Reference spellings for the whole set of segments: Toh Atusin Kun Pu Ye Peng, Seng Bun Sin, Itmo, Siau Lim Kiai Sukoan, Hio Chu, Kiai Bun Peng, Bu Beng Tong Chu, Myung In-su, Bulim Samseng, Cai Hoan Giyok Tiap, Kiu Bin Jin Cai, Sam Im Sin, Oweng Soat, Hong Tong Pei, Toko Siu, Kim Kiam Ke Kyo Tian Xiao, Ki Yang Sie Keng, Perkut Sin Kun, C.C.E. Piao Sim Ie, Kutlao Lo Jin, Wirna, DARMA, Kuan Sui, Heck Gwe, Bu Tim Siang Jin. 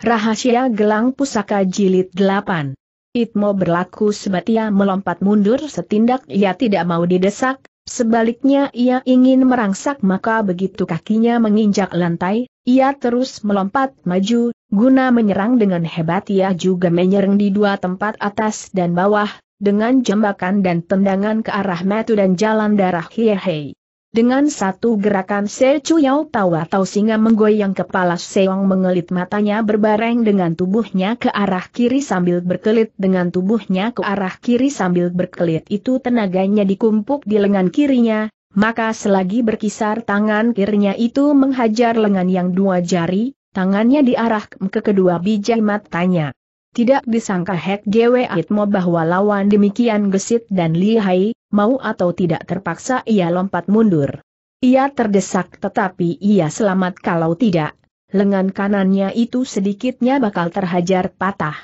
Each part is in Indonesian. Rahasia Gelang Pusaka Jilid 8. Itmo berlaku sebatia melompat mundur setindak ia tidak mau didesak, sebaliknya ia ingin merangsak maka begitu kakinya menginjak lantai, ia terus melompat maju, guna menyerang dengan hebat ia juga menyerang di dua tempat atas dan bawah, dengan jembakan dan tendangan ke arah metu dan jalan darah Hiehei. Dengan satu gerakan secuyau tau atau singa menggoyang kepala Seong mengelit matanya berbareng dengan tubuhnya ke arah kiri sambil berkelit dengan tubuhnya ke arah kiri sambil berkelit itu tenaganya dikumpuk di lengan kirinya, maka selagi berkisar tangan kirinya itu menghajar lengan yang dua jari, tangannya diarahkan ke kedua biji matanya. Tidak disangka Heck Gwe Itmo bahwa lawan demikian gesit dan lihai, mau atau tidak terpaksa ia lompat mundur. Ia terdesak tetapi ia selamat kalau tidak, lengan kanannya itu sedikitnya bakal terhajar patah.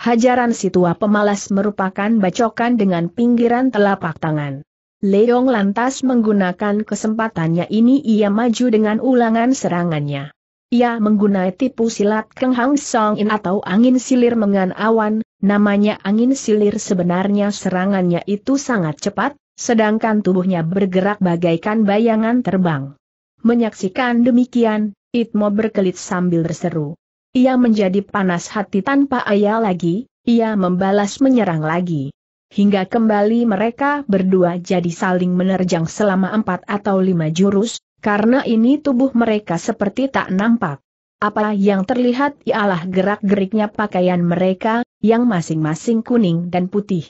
Hajaran si tua pemalas merupakan bacokan dengan pinggiran telapak tangan. Leong lantas menggunakan kesempatannya ini ia maju dengan ulangan serangannya. Ia menggunakan tipu silat Keng Hang Song In atau angin silir mengan awan, namanya angin silir sebenarnya serangannya itu sangat cepat, sedangkan tubuhnya bergerak bagaikan bayangan terbang. Menyaksikan demikian, Itmo berkelit sambil berseru. Ia menjadi panas hati tanpa ayal lagi, ia membalas menyerang lagi. Hingga kembali mereka berdua jadi saling menerjang selama 4 atau 5 jurus, karena ini tubuh mereka seperti tak nampak. Apa yang terlihat ialah gerak-geriknya pakaian mereka, yang masing-masing kuning dan putih.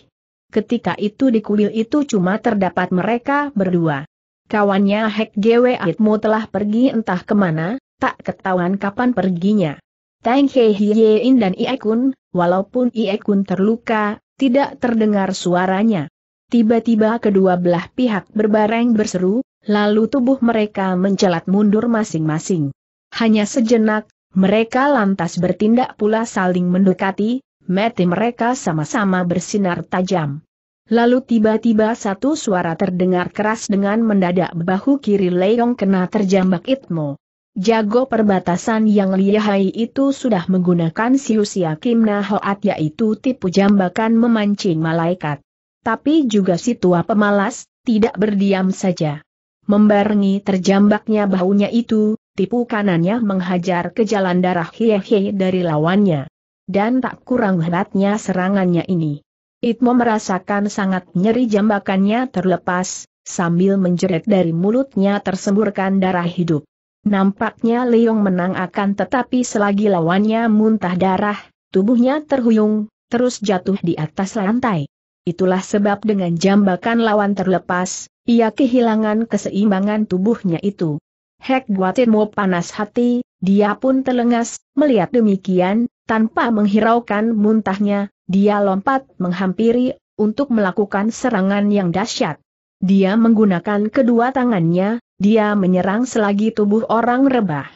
Ketika itu di kuil itu cuma terdapat mereka berdua. Kawannya Heck Gwe Itmo telah pergi entah kemana, tak ketahuan kapan perginya. Tang Hei Hiein dan Iekun, walaupun Iekun terluka, tidak terdengar suaranya. Tiba-tiba kedua belah pihak berbareng berseru, lalu tubuh mereka mencelat mundur masing-masing. Hanya sejenak, mereka lantas bertindak pula saling mendekati, mata mereka sama-sama bersinar tajam. Lalu tiba-tiba satu suara terdengar keras dengan mendadak bahu kiri Leong kena terjambak Itmo. Jago perbatasan yang lihai itu sudah menggunakan siusia Kimna Hoat yaitu tipu jambakan memancing malaikat. Tapi juga si tua pemalas, tidak berdiam saja. Membarengi terjambaknya bahunya itu, tipu kanannya menghajar ke jalan darah Hiehei dari lawannya. Dan tak kurang hebatnya serangannya ini. Itmo merasakan sangat nyeri jambakannya terlepas, sambil menjerit dari mulutnya tersemburkan darah hidup. Nampaknya Leong menang akan tetapi selagi lawannya muntah darah, tubuhnya terhuyung, terus jatuh di atas lantai. Itulah sebab dengan jambakan lawan terlepas, ia kehilangan keseimbangan tubuhnya itu. Heck Gwe mau panas hati, dia pun telengas, melihat demikian, tanpa menghiraukan muntahnya, dia lompat menghampiri, untuk melakukan serangan yang dahsyat. Dia menggunakan kedua tangannya, dia menyerang selagi tubuh orang rebah.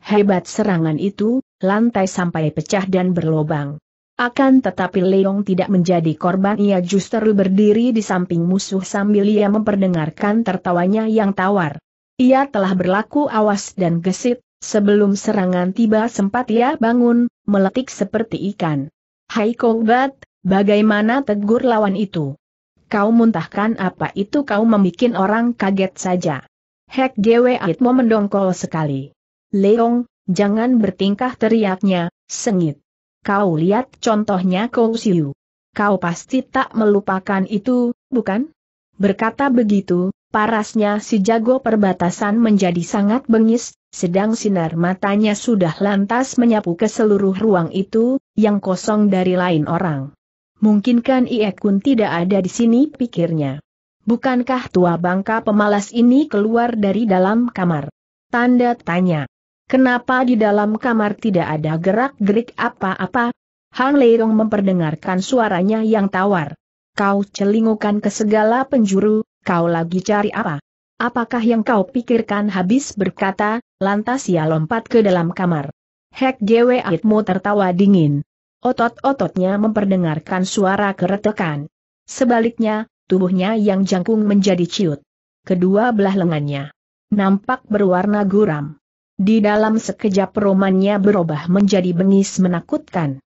Hebat serangan itu, lantai sampai pecah dan berlobang. Akan tetapi Leong tidak menjadi korban ia justru berdiri di samping musuh sambil ia memperdengarkan tertawanya yang tawar. Ia telah berlaku awas dan gesit, sebelum serangan tiba sempat ia bangun, meletik seperti ikan. Hai Kobat, bagaimana tegur lawan itu? Kau muntahkan apa itu kau membikin orang kaget saja. Heck Gwe Itmo mendongkol sekali. Leong, jangan bertingkah teriaknya, sengit. Kau lihat contohnya Kau Siu. Kau pasti tak melupakan itu, bukan? Berkata begitu, parasnya si jago perbatasan menjadi sangat bengis, sedang sinar matanya sudah lantas menyapu ke seluruh ruang itu, yang kosong dari lain orang. Mungkinkah Iekun tidak ada di sini pikirnya. Bukankah tua bangka pemalas ini keluar dari dalam kamar? Tanda tanya. Kenapa di dalam kamar tidak ada gerak-gerik apa-apa? Han Leong memperdengarkan suaranya yang tawar. Kau celingukan ke segala penjuru, kau lagi cari apa? Apakah yang kau pikirkan habis berkata, lantas ia lompat ke dalam kamar. Heck Gwe Itmo tertawa dingin. Otot-ototnya memperdengarkan suara keretekan. Sebaliknya, tubuhnya yang jangkung menjadi ciut. Kedua belah lengannya nampak berwarna guram. Di dalam sekejap romannya berubah menjadi bengis menakutkan.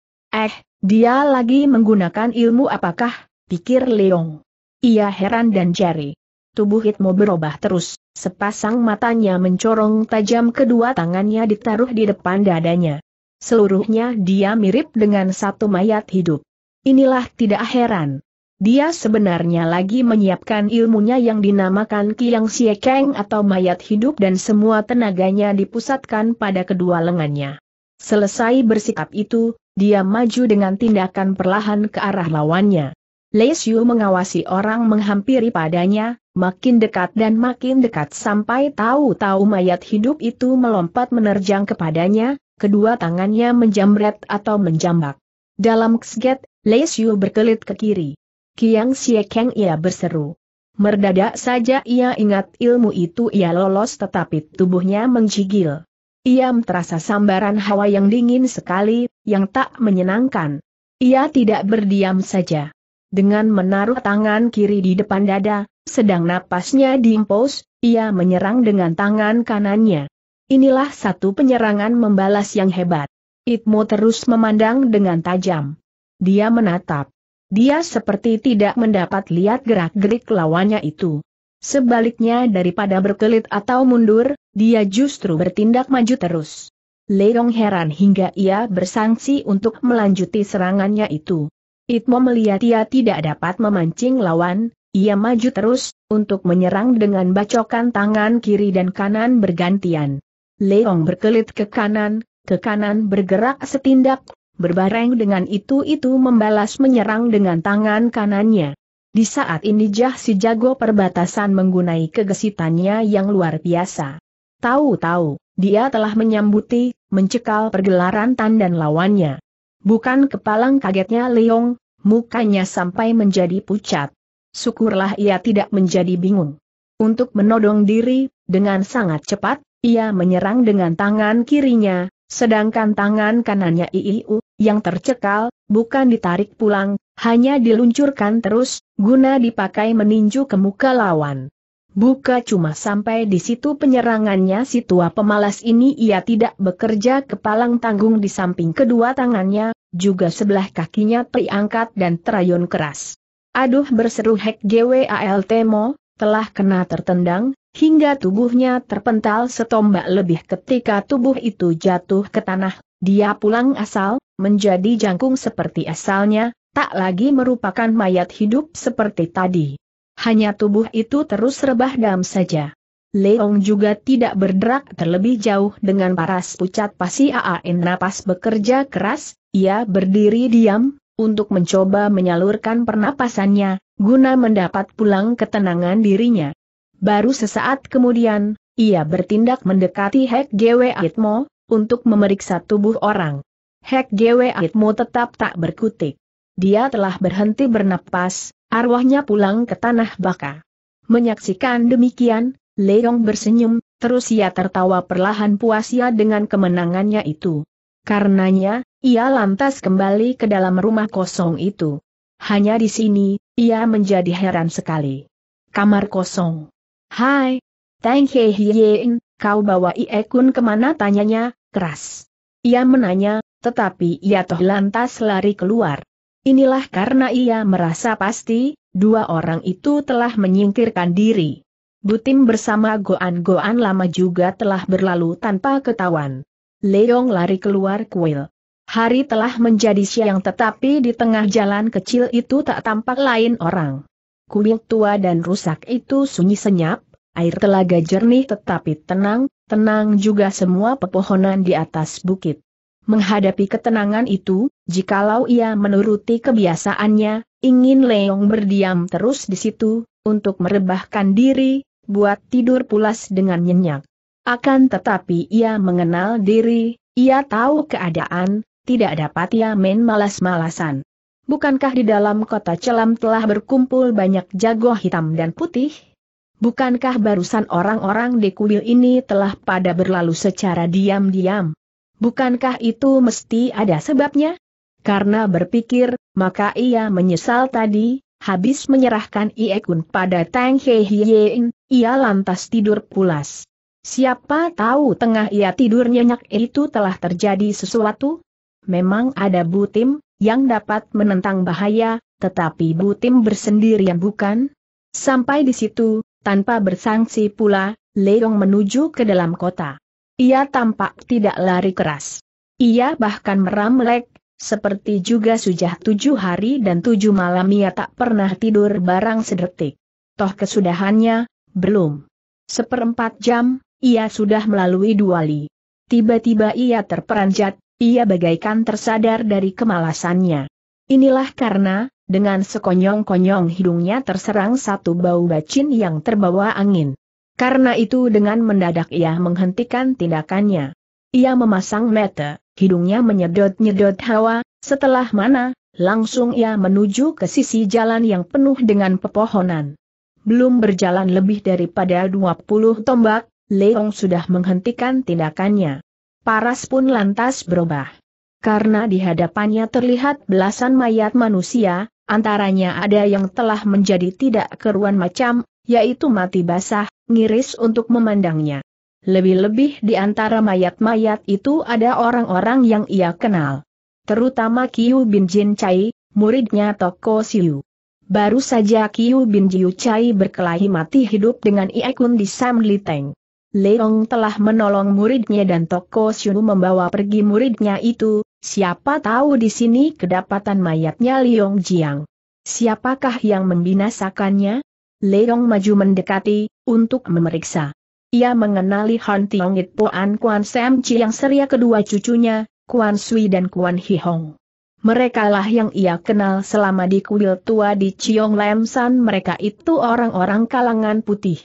Dia lagi menggunakan ilmu apakah, pikir Leong. Ia heran dan jari. Tubuh Itmo berubah terus, sepasang matanya mencorong tajam, kedua tangannya ditaruh di depan dadanya. Seluruhnya dia mirip dengan satu mayat hidup. Inilah tidak heran. Dia sebenarnya lagi menyiapkan ilmunya yang dinamakan Ki Yang Sie Keng atau mayat hidup, dan semua tenaganya dipusatkan pada kedua lengannya. Selesai bersikap itu, dia maju dengan tindakan perlahan ke arah lawannya. Lei Xiu mengawasi orang menghampiri padanya, makin dekat dan makin dekat, sampai tahu-tahu mayat hidup itu melompat menerjang kepadanya, kedua tangannya menjambret atau menjambak. Dalam kesget, Lei Xiu berkelit ke kiri. Ki Yang Sie Keng, ia berseru. Merdadak saja ia ingat ilmu itu, ia lolos tetapi tubuhnya menggigil. Ia terasa sambaran hawa yang dingin sekali, yang tak menyenangkan. Ia tidak berdiam saja. Dengan menaruh tangan kiri di depan dada, sedang napasnya diimpos, ia menyerang dengan tangan kanannya. Inilah satu penyerangan membalas yang hebat. Itmo terus memandang dengan tajam. Dia menatap. Dia seperti tidak mendapat lihat gerak-gerik lawannya itu. Sebaliknya, daripada berkelit atau mundur, dia justru bertindak maju terus. Leong heran hingga ia bersangsi untuk melanjuti serangannya itu. Itmo melihat ia tidak dapat memancing lawan, ia maju terus, untuk menyerang dengan bacokan tangan kiri dan kanan bergantian. Leong berkelit ke kanan bergerak setindak. Berbareng dengan itu membalas menyerang dengan tangan kanannya. Di saat ini Jah si jago perbatasan menggunai kegesitannya yang luar biasa. Tahu-tahu, dia telah menyambuti, mencekal pergelaran tandan lawannya. Bukan kepalang kagetnya Leong, mukanya sampai menjadi pucat. Syukurlah ia tidak menjadi bingung. Untuk menodong diri, dengan sangat cepat, ia menyerang dengan tangan kirinya. Sedangkan tangan kanannya Iiu, yang tercekal, bukan ditarik pulang, hanya diluncurkan terus, guna dipakai meninju ke muka lawan. Buka cuma sampai di situ penyerangannya si tua pemalas ini, ia tidak bekerja kepalang tanggung di samping kedua tangannya, juga sebelah kakinya terangkat dan terayun keras. Aduh, berseru Heck Gwe Altmo, telah kena tertendang, hingga tubuhnya terpental setombak lebih. Ketika tubuh itu jatuh ke tanah, dia pulang asal, menjadi jangkung seperti asalnya, tak lagi merupakan mayat hidup seperti tadi. Hanya tubuh itu terus rebah dam saja. Leong juga tidak bergerak terlebih jauh dengan paras pucat pasi aan napas bekerja keras, ia berdiri diam, untuk mencoba menyalurkan pernapasannya, guna mendapat pulang ketenangan dirinya. Baru sesaat kemudian, ia bertindak mendekati Heck Gwe Itmo, untuk memeriksa tubuh orang. Heck Gwe Itmo tetap tak berkutik. Dia telah berhenti bernapas, arwahnya pulang ke tanah baka. Menyaksikan demikian, Leong bersenyum, terus ia tertawa perlahan puas ia dengan kemenangannya itu. Karenanya, ia lantas kembali ke dalam rumah kosong itu. Hanya di sini, ia menjadi heran sekali. Kamar kosong. Hai, Tang Hei Hiein, kau bawa Iekun kemana, tanyanya, keras. Ia menanya, tetapi ia toh lantas lari keluar. Inilah karena ia merasa pasti, dua orang itu telah menyingkirkan diri. Butim bersama goan-goan lama juga telah berlalu tanpa ketahuan. Leong lari keluar kuil. Hari telah menjadi siang, tetapi di tengah jalan kecil itu tak tampak lain orang. Kuil tua dan rusak itu sunyi senyap, air telaga jernih tetapi tenang, tenang juga semua pepohonan di atas bukit. Menghadapi ketenangan itu, jikalau ia menuruti kebiasaannya, ingin Leong berdiam terus di situ, untuk merebahkan diri, buat tidur pulas dengan nyenyak. Akan tetapi ia mengenal diri, ia tahu keadaan, tidak dapat ia main malas-malasan. Bukankah di dalam kota celam telah berkumpul banyak jago hitam dan putih? Bukankah barusan orang-orang di kuil ini telah pada berlalu secara diam-diam? Bukankah itu mesti ada sebabnya? Karena berpikir, maka ia menyesal tadi, habis menyerahkan Iekun pada Tang Hei Hiein, ia lantas tidur pulas. Siapa tahu tengah ia tidur nyenyak itu telah terjadi sesuatu? Memang ada Butim yang dapat menentang bahaya, tetapi Butim bersendirian bukan? Sampai di situ, tanpa bersangsi pula, Leong menuju ke dalam kota. Ia tampak tidak lari keras. Ia bahkan meramelek, seperti juga sudah 7 hari dan 7 malam ia tak pernah tidur barang sedetik. Toh kesudahannya, belum 1/4 jam, ia sudah melalui 2 li. Tiba-tiba ia terperanjat, ia bagaikan tersadar dari kemalasannya. Inilah karena, dengan sekonyong-konyong hidungnya terserang satu bau bacin yang terbawa angin. Karena itu dengan mendadak ia menghentikan tindakannya. Ia memasang mata, hidungnya menyedot-nyedot hawa, setelah mana, langsung ia menuju ke sisi jalan yang penuh dengan pepohonan. Belum berjalan lebih daripada 20 tombak, Leong sudah menghentikan tindakannya. Paras pun lantas berubah. Karena di hadapannya terlihat belasan mayat manusia, antaranya ada yang telah menjadi tidak keruan macam, yaitu mati basah, ngiris untuk memandangnya. Lebih-lebih di antara mayat-mayat itu ada orang-orang yang ia kenal. Terutama Kiu Bin Jin Cai, muridnya Toko Siu. Baru saja Kiu Bin Jin Cai berkelahi mati hidup dengan Iekun di Sam Liteng. Leong telah menolong muridnya dan Toko Siu membawa pergi muridnya itu, siapa tahu di sini kedapatan mayatnya Leong Jiang. Siapakah yang membinasakannya? Leong maju mendekati, untuk memeriksa. Ia mengenali Han Tiongit Puan Kuan Sam Chi yang seria kedua cucunya, Kuan Sui dan Kuan Hihong. Merekalah yang ia kenal selama di Kuil Tua di Chiong Lemsan. Mereka itu orang-orang kalangan putih.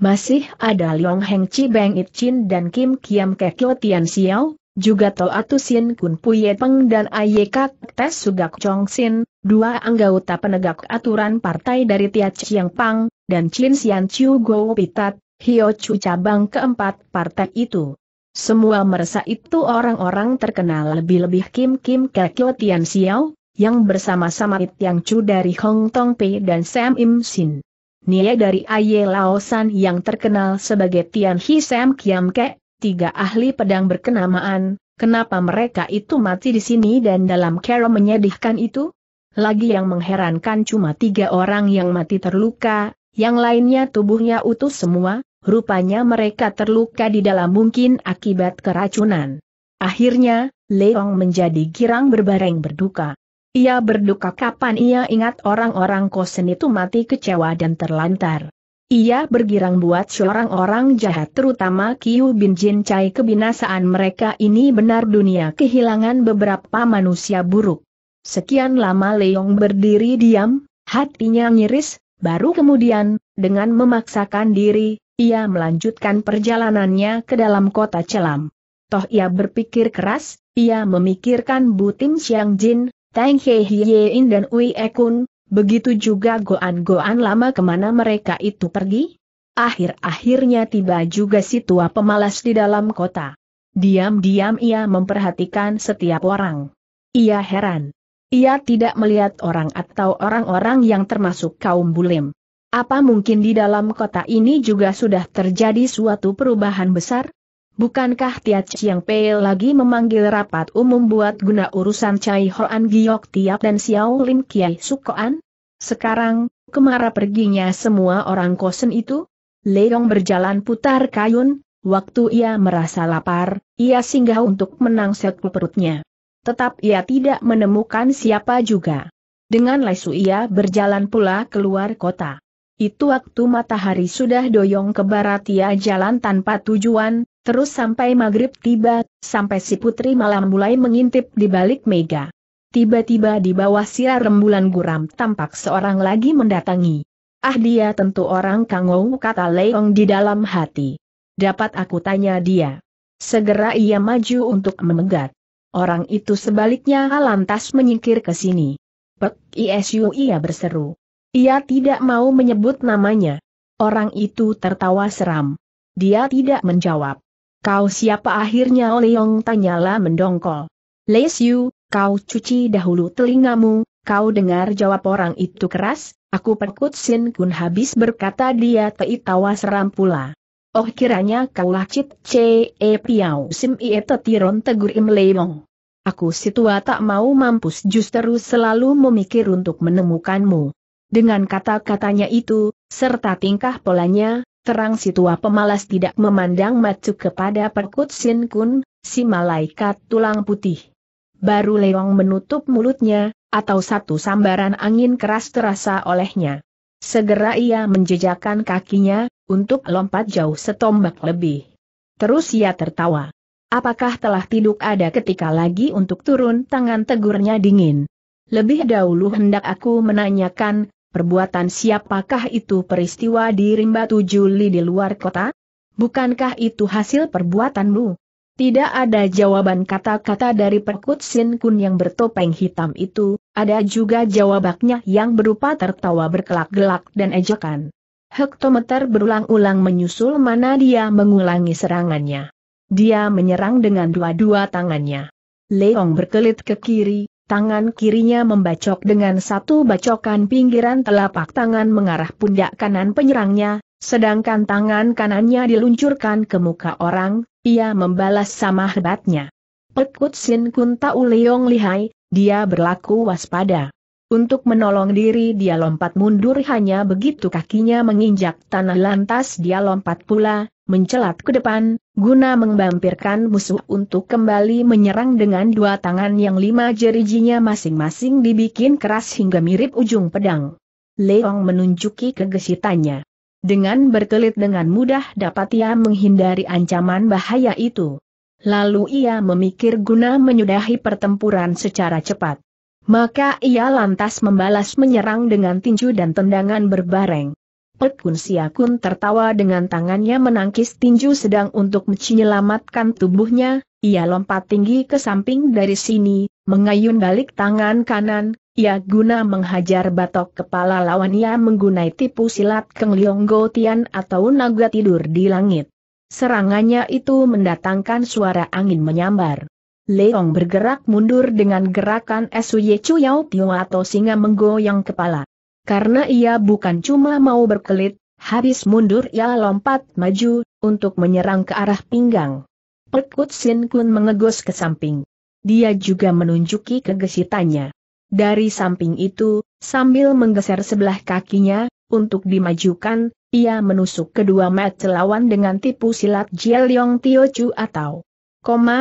Masih ada Leong Heng Chi Bang It Chin dan Kim Kiam Ke Kyo Tian Xiao, juga Toh Atusin Kun Pu Ye Peng dan Ayekak Te Sugak Chong Sin, 2 anggota penegak aturan partai dari Tian Chiang Pang dan Chin Sian Chiu Go Pitat, Hio Chu cabang keempat partai itu. Semua merasa itu orang-orang terkenal, lebih-lebih Kim Ke Kyo Tian Xiao, yang bersama-sama Tiang Chu dari Hong Tong Pei dan Sam Im Sin. Nia dari Aye Laosan yang terkenal sebagai Tian Hi Sam Kiam Ke, 3 ahli pedang berkenamaan, kenapa mereka itu mati di sini dan dalam cara menyedihkan itu? Lagi yang mengherankan cuma 3 orang yang mati terluka, yang lainnya tubuhnya utuh semua. Rupanya mereka terluka di dalam mungkin akibat keracunan. Akhirnya, Leong menjadi girang berbareng berduka. Ia berduka kapan ia ingat orang-orang kosen itu mati kecewa dan terlantar. Ia bergirang buat seorang-orang jahat terutama Kiu Bin Jin Cai. Kebinasaan mereka ini benar dunia kehilangan beberapa manusia buruk. Sekian lama Leong berdiri diam, hatinya nyiris, baru kemudian, dengan memaksakan diri, ia melanjutkan perjalanannya ke dalam kota celam. Toh ia berpikir keras, ia memikirkan Bu Tim Siang Jin, Tang Hei Hiein dan Ui Ekun, begitu juga goan-goan lama kemana mereka itu pergi. Akhir-akhirnya tiba juga si tua pemalas di dalam kota. Diam-diam ia memperhatikan setiap orang. Ia heran. Ia tidak melihat orang atau orang-orang yang termasuk kaum Bulim. Apa mungkin di dalam kota ini juga sudah terjadi suatu perubahan besar? Bukankah Tian Chiang Pang lagi memanggil rapat umum buat guna urusan Cai Hoan Giyok Tiap dan Siau Lim Kiai Sukoan? Sekarang, kemana perginya semua orang kosen itu? Leong berjalan putar kayun, waktu ia merasa lapar, ia singgah untuk menangsek perutnya. Tetap ia tidak menemukan siapa juga. Dengan lesu ia berjalan pula keluar kota. Itu waktu matahari sudah doyong ke barat. Ia jalan tanpa tujuan, terus sampai maghrib tiba, sampai si putri malam mulai mengintip di balik mega. Tiba-tiba di bawah sinar rembulan guram tampak seorang lagi mendatangi. Ah, dia tentu orang Kangou, kata Leong di dalam hati. Dapat aku tanya dia? Segera ia maju untuk memegat. Orang itu sebaliknya lantas menyingkir ke sini. Pek Isu, ia berseru. Ia tidak mau menyebut namanya. Orang itu tertawa seram. Dia tidak menjawab. Kau siapa akhirnya, Leong tanyalah mendongkol. Lesu, kau cuci dahulu telingamu, kau dengar, jawab orang itu keras. Aku Perkut Sin Kun habis berkata dia, tawa seram pula. Oh kiranya kaulah Cit Ce Piau Sim Ie Tetiron Tegur Im Leong. Aku situa tak mau mampus justru selalu memikir untuk menemukanmu. Dengan kata-katanya itu, serta tingkah polanya, terang situa pemalas tidak memandang macu kepada Perkut Sin Kun, si malaikat tulang putih. Baru Leong menutup mulutnya, atau satu sambaran angin keras terasa olehnya. Segera ia menjejakkan kakinya, untuk lompat jauh setombak lebih. Terus ia tertawa. Apakah telah tiduk ada ketika lagi untuk turun? Tangan tegurnya dingin. Lebih dahulu hendak aku menanyakan, perbuatan siapakah itu? Peristiwa di rimba 7 li di luar kota? Bukankah itu hasil perbuatanmu? Tidak ada jawaban. Kata-kata dari Perkut Sin Kun yang bertopeng hitam itu, ada juga jawabannya yang berupa tertawa berkelak-gelak dan ejekan. Hektometer berulang-ulang menyusul mana dia mengulangi serangannya. Dia menyerang dengan dua-dua tangannya. Leong berkelit ke kiri, tangan kirinya membacok dengan satu bacokan pinggiran telapak tangan mengarah pundak kanan penyerangnya, sedangkan tangan kanannya diluncurkan ke muka orang, ia membalas sama hebatnya. Perkut Sin Kun tahu Leong lihai, dia berlaku waspada. Untuk menolong diri dia lompat mundur, hanya begitu kakinya menginjak tanah lantas dia lompat pula, mencelat ke depan, guna menghampirkan musuh untuk kembali menyerang dengan dua tangan yang 5 jerijinya masing-masing dibikin keras hingga mirip ujung pedang. Leong menunjuki kegesitannya. Dengan berkelit dengan mudah dapat ia menghindari ancaman bahaya itu. Lalu ia memikir guna menyudahi pertempuran secara cepat. Maka ia lantas membalas menyerang dengan tinju dan tendangan berbareng. Perkut Sin Kun tertawa dengan tangannya menangkis tinju, sedang untuk menyelamatkan tubuhnya, ia lompat tinggi ke samping dari sini, mengayun balik tangan kanan, ia guna menghajar batok kepala lawan. Ia menggunai tipu silat Keng Leong Go Tian atau naga tidur di langit. Serangannya itu mendatangkan suara angin menyambar. Leong bergerak mundur dengan gerakan Suye Cuyao Tio atau singa menggoyang kepala. Karena ia bukan cuma mau berkelit, habis mundur ia lompat maju, untuk menyerang ke arah pinggang. Perkut Sin Kun mengegos ke samping. Dia juga menunjuki kegesitannya. Dari samping itu, sambil menggeser sebelah kakinya, untuk dimajukan, ia menusuk kedua mata lawan dengan tipu silat Jeliong Tio Chu atau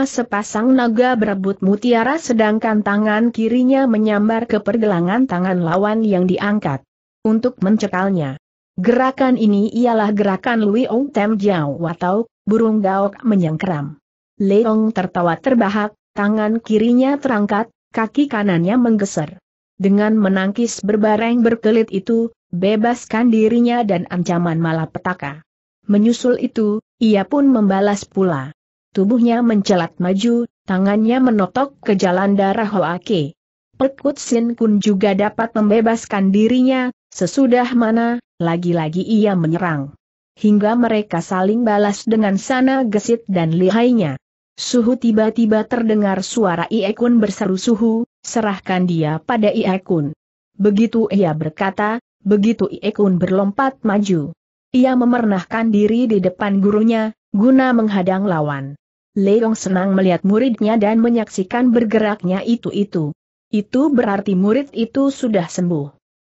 sepasang naga berebut mutiara, sedangkan tangan kirinya menyambar ke pergelangan tangan lawan yang diangkat untuk mencekalnya. Gerakan ini ialah gerakan Luiong Tem Jiao atau burung gaok menyengkeram. Leong tertawa terbahak, tangan kirinya terangkat, kaki kanannya menggeser. Dengan menangkis berbareng berkelit itu, bebaskan dirinya dan ancaman malapetaka. Menyusul itu, ia pun membalas pula. Tubuhnya mencelat maju, tangannya menotok ke jalan darah Hoake. Perkut Sin Kun juga dapat membebaskan dirinya, sesudah mana, lagi-lagi ia menyerang. Hingga mereka saling balas dengan sana gesit dan lihainya. Suhu, tiba-tiba terdengar suara Ie Kun berseru, "Suhu, serahkan dia pada Ie Kun." Begitu ia berkata, begitu Ie Kun berlompat maju. Ia memernahkan diri di depan gurunya, guna menghadang lawan. Leong senang melihat muridnya dan menyaksikan bergeraknya itu-itu. Itu berarti murid itu sudah sembuh.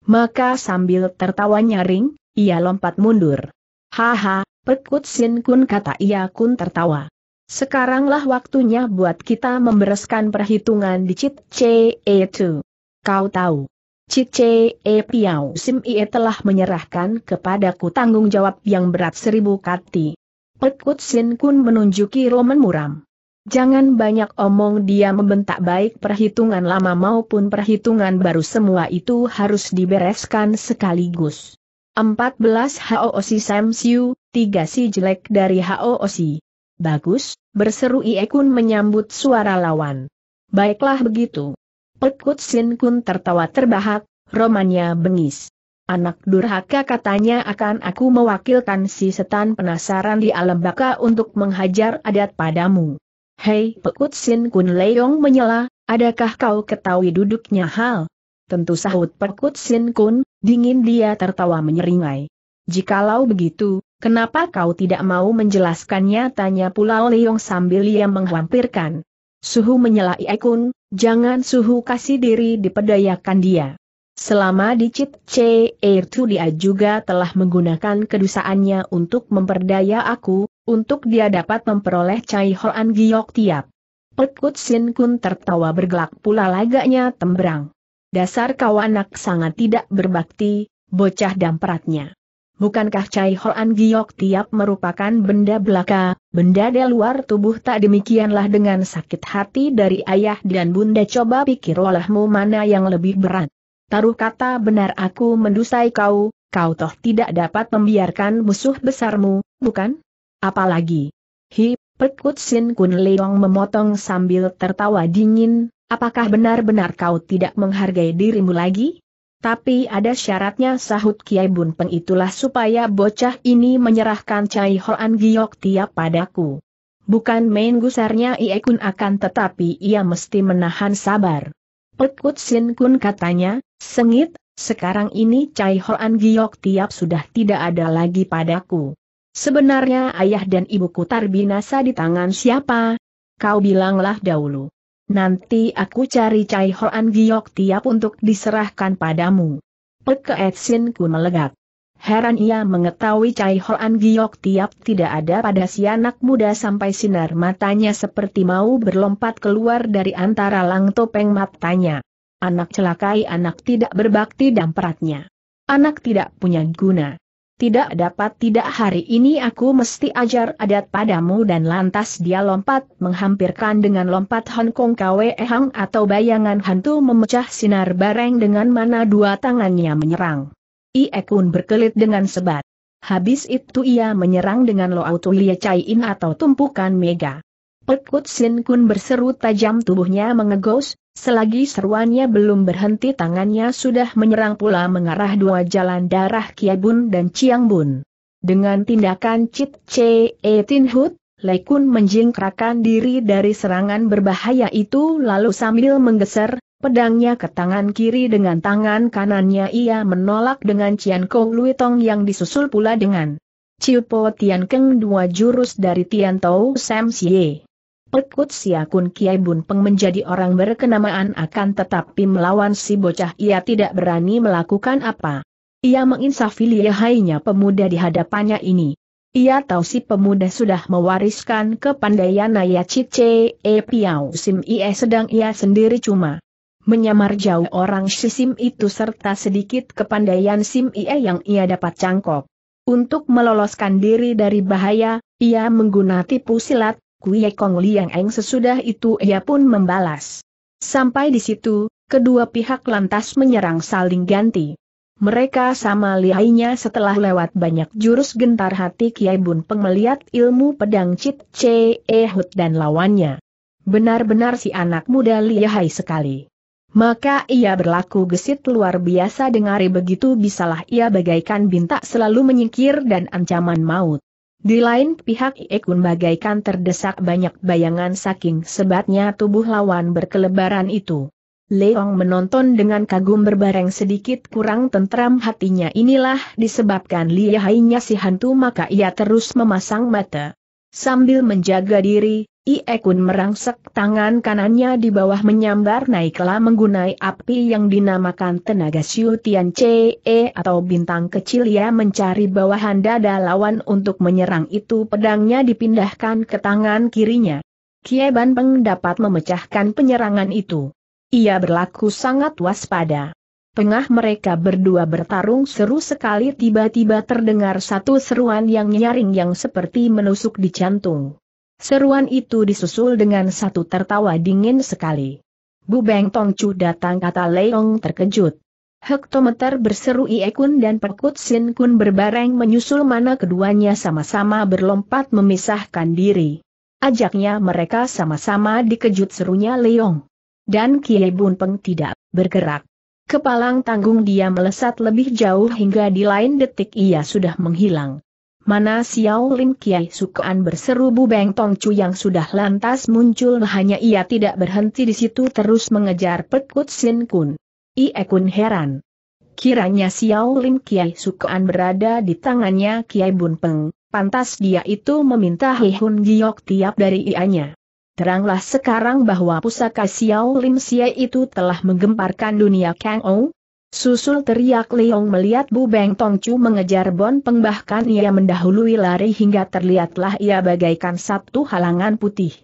Maka sambil tertawa nyaring, ia lompat mundur. "Haha, Perkut Sin Kun," kata Ia Kun tertawa. "Sekaranglah waktunya buat kita membereskan perhitungan di Cit Ce itu. Kau tahu, Cit Ce Piao Sim Ie telah menyerahkan kepadaku tanggung jawab yang berat 1000 kati." Perkut Sin Kun menunjuki roman muram. "Jangan banyak omong," dia membentak, "baik perhitungan lama maupun perhitungan baru semua itu harus dibereskan sekaligus. 14 Hoshi Samsiu, 3 si jelek dari Hoshi." "Bagus," berseru Ie Kun menyambut suara lawan. "Baiklah begitu." Perkut Sin Kun tertawa terbahak, romannya bengis. "Anak durhaka," katanya, "akan aku mewakilkan si setan penasaran di alam baka untuk menghajar adat padamu." "Hei Perkut Sin Kun," Leong menyela, "adakah kau ketahui duduknya hal?" "Tentu," sahut Perkut Sin Kun, dingin. Dia tertawa menyeringai. "Jikalau begitu, Kenapa kau tidak mau menjelaskannya? Tanya Pulau Leong sambil ia menghampirkan. Suhu menyela Ikun, jangan suhu kasih diri dipedayakan dia. Selama di Cit C itu dia juga telah menggunakan kedusaannya untuk memperdaya aku, untuk dia dapat memperoleh Cai Hoan Giyok Tiap. Perkut Sin Kun tertawa bergelak pula lagaknya temberang. Dasar kau anak sangat tidak berbakti, bocah dampratnya. Bukankah Cai Hoan Giyok Tiap merupakan benda belaka, benda di luar tubuh? Tak demikianlah dengan sakit hati dari ayah dan bunda. Coba pikir olehmu mana yang lebih berat. Taruh kata benar aku mendustai kau, kau toh tidak dapat membiarkan musuh besarmu, bukan? Apalagi. Hi, Perkut Sin Kun Leong memotong sambil tertawa dingin, apakah benar-benar kau tidak menghargai dirimu lagi? Tapi ada syaratnya, sahut Kiai Bun Peng, itulah supaya bocah ini menyerahkan Cai Hoan Giyok Tiap padaku. Bukan main gusarnya Ie Kun, akan tetapi ia mesti menahan sabar. Perkut Sin Kun, katanya, sengit, sekarang ini Cai Hoan Giyok Tiap sudah tidak ada lagi padaku. Sebenarnya ayah dan ibuku terbinasa di tangan siapa? Kau bilanglah dahulu. Nanti aku cari Cai Hoan Giyok Tiap untuk diserahkan padamu. Perkut Sin Kun melegak. Heran ia mengetahui Cai Hoan Giyok Tiap tidak ada pada si anak muda sampai sinar matanya seperti mau berlompat keluar dari antara lang topeng matanya. Anak celakai, anak tidak berbakti dampratnya. Anak tidak punya guna. Tidak dapat tidak, hari ini aku mesti ajar adat padamu. Dan lantas dia lompat menghampirkan dengan lompat Hongkong Kwe Hang atau bayangan hantu memecah sinar bareng dengan mana dua tangannya menyerang. Ie Kun berkelit dengan sebat. Habis itu ia menyerang dengan Loau Tulia Cai In atau tumpukan mega. Perkut Sin Kun berseru tajam, tubuhnya mengegos. Selagi seruannya belum berhenti, tangannya sudah menyerang pula mengarah dua jalan darah Kiai Bun dan Chiang Bun. Dengan tindakan Cit Ce Tin Hut, Lei Kun menjingkrakan diri dari serangan berbahaya itu, lalu sambil menggeser pedangnya ke tangan kiri, dengan tangan kanannya ia menolak dengan Cian Kong Lui Tong yang disusul pula dengan Ciu Po Tian Keng, dua jurus dari Tian Tau Sam Sie. Perkut Sia Kun Kiai Bun Peng menjadi orang berkenamaan, akan tetapi melawan si bocah ia tidak berani melakukan apa. Ia menginsafi lihainya pemuda di hadapannya ini. Ia tahu si pemuda sudah mewariskan kepandaian ayah Cice Piao Sim Ie, sedang ia sendiri cuma menyamar jauh orang Sim itu serta sedikit kepandaian Sim Ie yang ia dapat cangkok. Untuk meloloskan diri dari bahaya, ia menggunakan tipu silat Kuye Kong Liang Eng. Sesudah itu ia pun membalas. Sampai di situ, kedua pihak lantas menyerang saling ganti. Mereka sama lihainya. Setelah lewat banyak jurus, gentar hati Kiai Bun Peng melihat ilmu pedang Cit Ce Hut dan lawannya. Benar-benar si anak muda lihai sekali. Maka ia berlaku gesit luar biasa. Dengari begitu bisalah ia bagaikan bintak selalu menyingkir dan ancaman maut. Di lain pihak Ie Kun bagaikan terdesak banyak bayangan saking sebatnya tubuh lawan berkelebaran itu. Leong menonton dengan kagum berbareng sedikit kurang tentram hatinya. Inilah disebabkan lihainya si hantu, maka ia terus memasang mata. Sambil menjaga diri, Ie Kun merangsek tangan kanannya di bawah menyambar naiklah menggunai api yang dinamakan tenaga Siu Tian Ce atau bintang kecil. Ia mencari bawahan dada lawan untuk menyerang itu, pedangnya dipindahkan ke tangan kirinya. Kiai Bun Peng dapat memecahkan penyerangan itu. Ia berlaku sangat waspada. Tengah mereka berdua bertarung seru sekali, tiba-tiba terdengar satu seruan yang nyaring yang seperti menusuk di jantung. Seruan itu disusul dengan satu tertawa dingin sekali. Bu Beng Tong Chu datang, kata Leong terkejut. Hektometer, berseru Ie Kun dan Perkut Sin Kun berbareng menyusul, mana keduanya sama-sama berlompat memisahkan diri. Ajaknya mereka sama-sama dikejut, serunya Leong. Dan Kiai Bun Peng tidak bergerak. Kepalang tanggung dia melesat lebih jauh hingga di lain detik ia sudah menghilang. Mana Siau Lim Kiai Sukoan, berseru Bu Beng Tong Chu yang sudah lantas muncul. Hanya ia tidak berhenti di situ, terus mengejar Perkut Sin Kun. Ie Kun heran. Kiranya Siau Lim Kiai Sukoan berada di tangannya Kiai Bun Peng, pantas dia itu meminta Hihun Giyok Tiap dari ianya. Teranglah sekarang bahwa pusaka Siau Lim Siai itu telah menggemparkan dunia Kang O. Susul teriak Leong melihat Bu Beng Tong Chu mengejar Bon Peng, bahkan ia mendahului lari hingga terlihatlah ia bagaikan satu halangan putih.